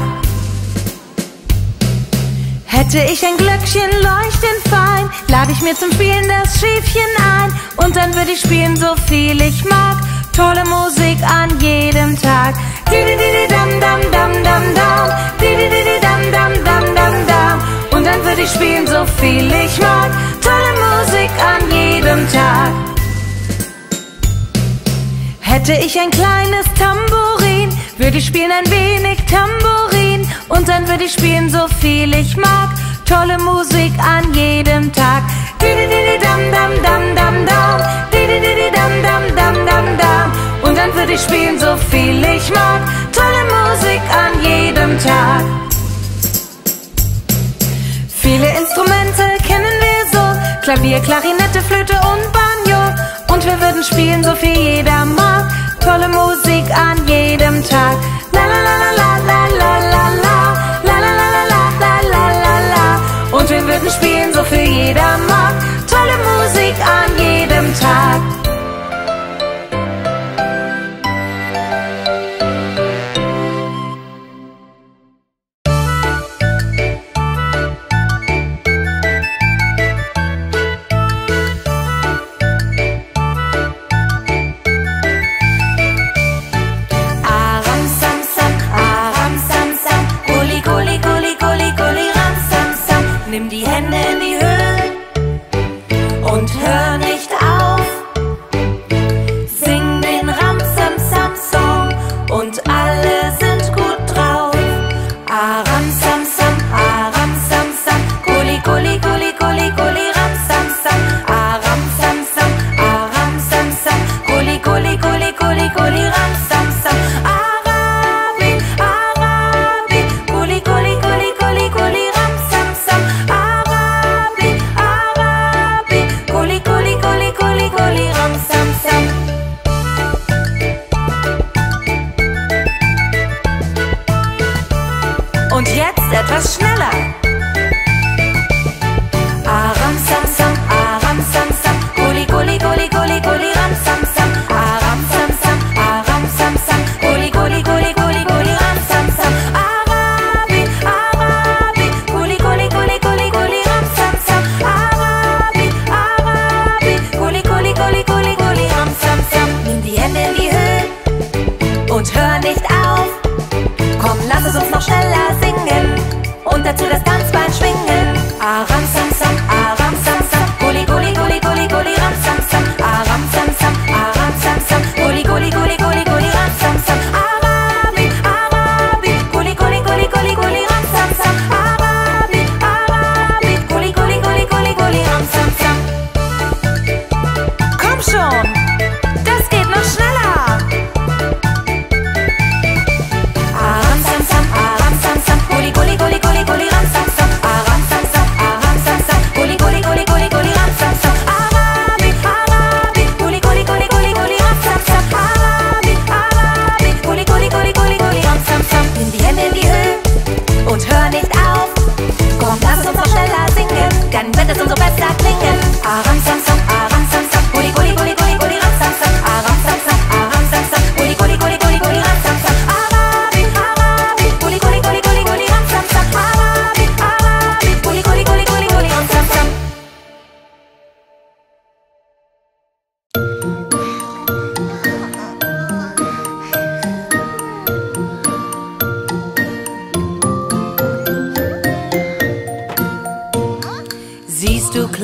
Hätte ich ein Glöckchen leuchtend fein, lade ich mir zum Spielen das Schäfchen ein. Und dann würde ich spielen, so viel ich mag. Tolle Musik an jedem Tag. Di-di-di-di-dam-dam-dam-dam-dam. Di-di-di-di-dam-dam-dam-dam-dam. Und dann würde ich spielen, so viel ich mag. Tolle Musik an jedem Tag. Hätte ich ein kleines Tambourin, würde ich spielen ein wenig Tambourin. Und dann würde ich spielen, so viel ich mag. Tolle Musik an jedem Tag. Di-di-di-di-dam-dam-dam-dam-dam. Di-di-di-di-dam-dam-dam-dam-dam. Und dann würde ich spielen, so viel ich mag. Tolle Musik an jedem Tag. Viele Instrumente kennen wir so: Klavier, Klarinette, Flöte und Banjo. Und wir würden spielen, so viel jeder mag. Tolle Musik an jedem Tag. La la la la la la la la. La la la la la la la la. Und wir würden spielen, so viel jeder mag. Tolle Musik an jedem Tag.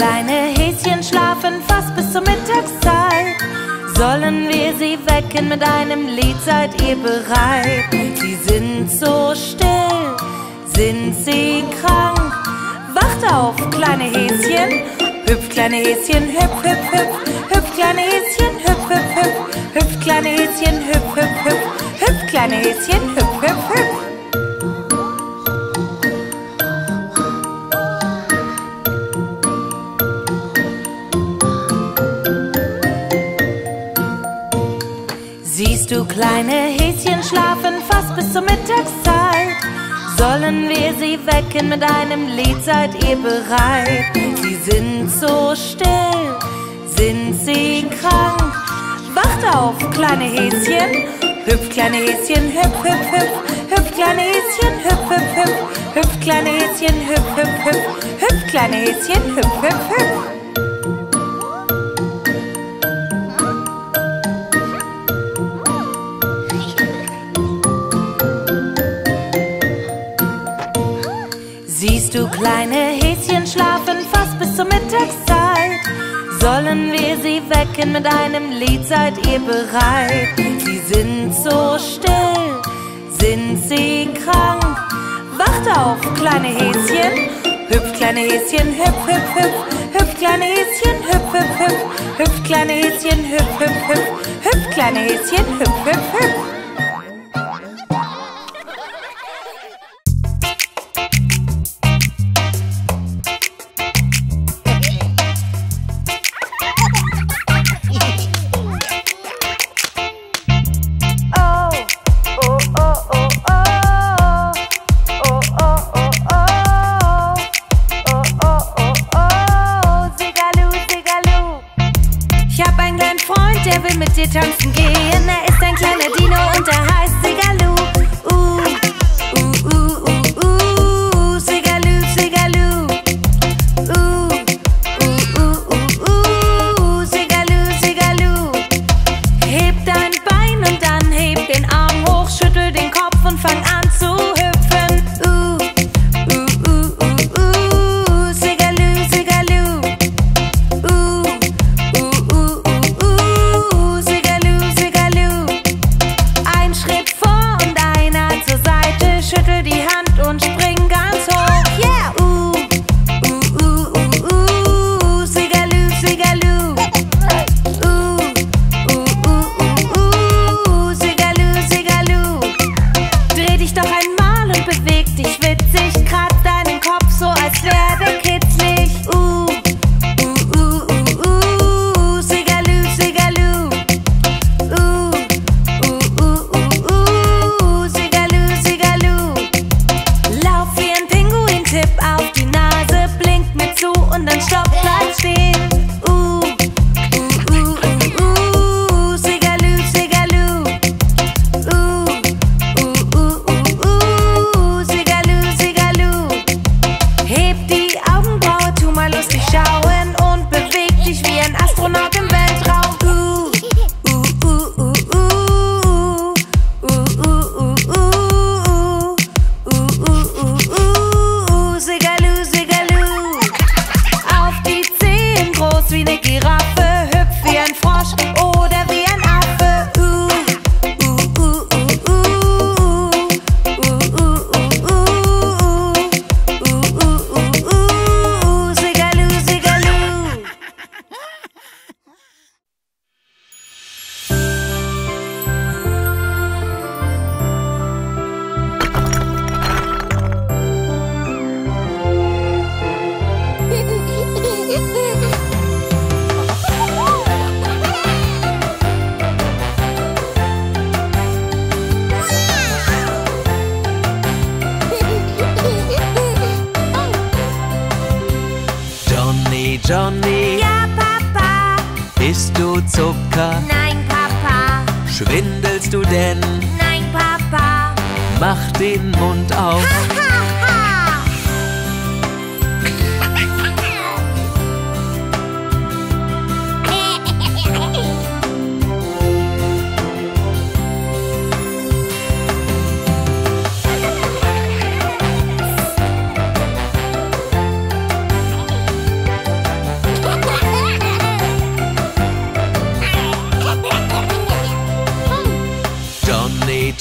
Kleine Häschen schlafen fast bis zur Mittagszeit. Sollen wir sie wecken mit einem Lied, seid ihr bereit? Sie sind so still, sind sie krank? Wacht auf, kleine Häschen, hüpf, kleine Häschen, hüpf, hüpf, hüpf. Hüpf, kleine Häschen, hüpf, hüpf, hüpf. Hüpf, kleine Häschen, hüpf, hüpf, hüpf. Hüpf, kleine Häschen, hüpf, hüpf, hüpf. Siehst du, kleine Häschen schlafen fast bis zur Mittagszeit. Sollen wir sie wecken mit einem Lied, seid ihr bereit? Sie sind so still, sind sie krank? Wacht auf, kleine Häschen, hüpf, kleine Häschen, hüpf, hüpf, hüpf. Hüpf, kleine Häschen, hüpf, hüpf, hüpf. Hüpf, kleine Häschen, hüpf, hüpf, hüpf. Hüpf, kleine Häschen, hüpf, hüpf, hüpf. Siehst du, kleine Häschen schlafen fast bis zur Mittagszeit. Sollen wir sie wecken mit einem Lied, seid ihr bereit? Sie sind so still, sind sie krank? Wacht auf, kleine Häschen, hüpf, kleine Häschen, hüpf, hüpf, hüpf. Hüpf, kleine Häschen, hüpf, hüpf, hüpf. Hüpf, kleine Häschen, hüpf, hüpf, hüpf. Hüpf, kleine Häschen, hüpf, hüpf, hüpf.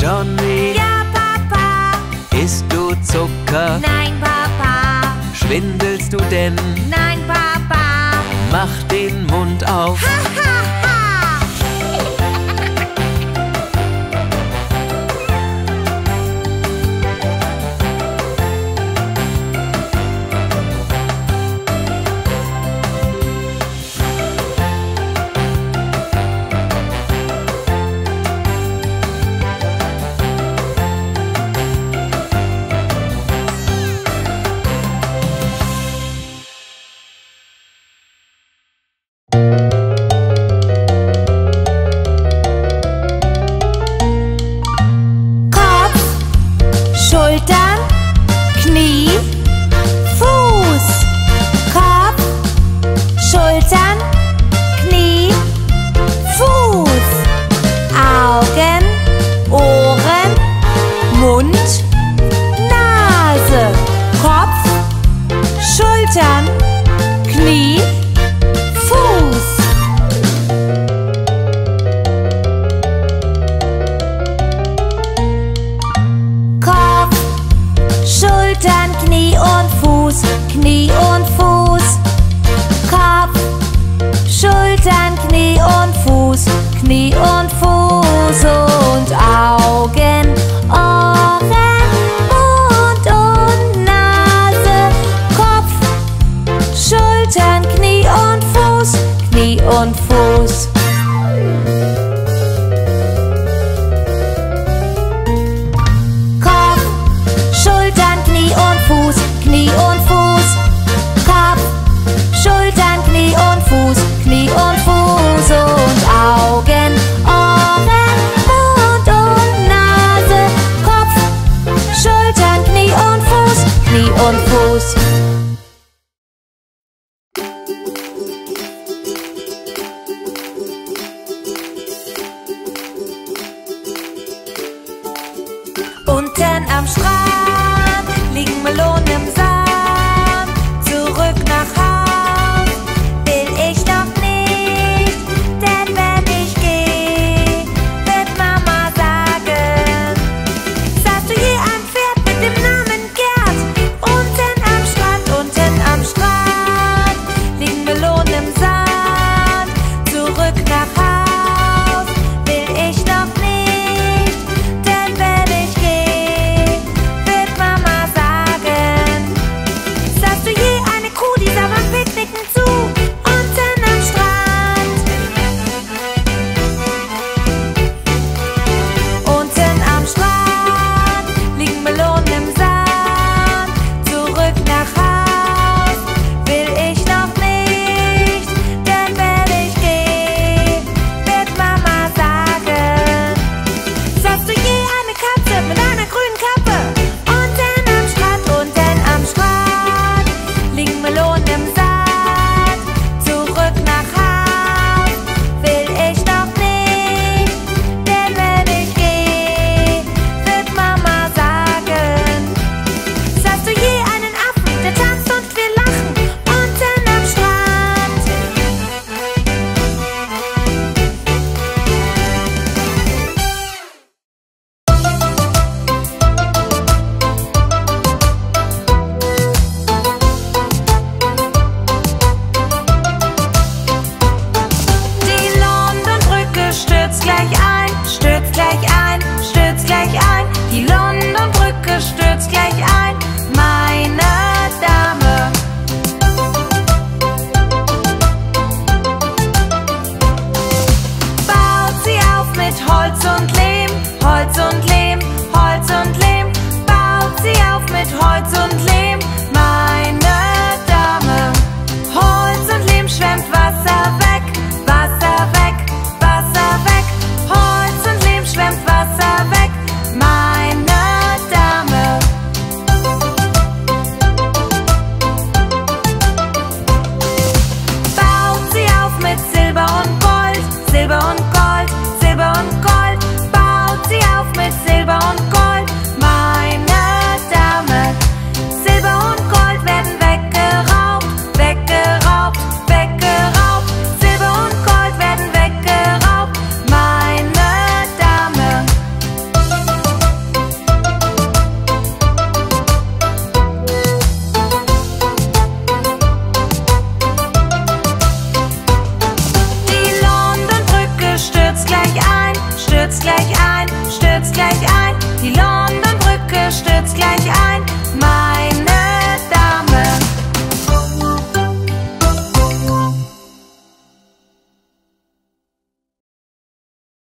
Johnny? Ja, Papa. Isst du Zucker? Nein, Papa. Schwindelst du denn? Nein, Papa. Mach den Mund auf. Ha, ha, ha.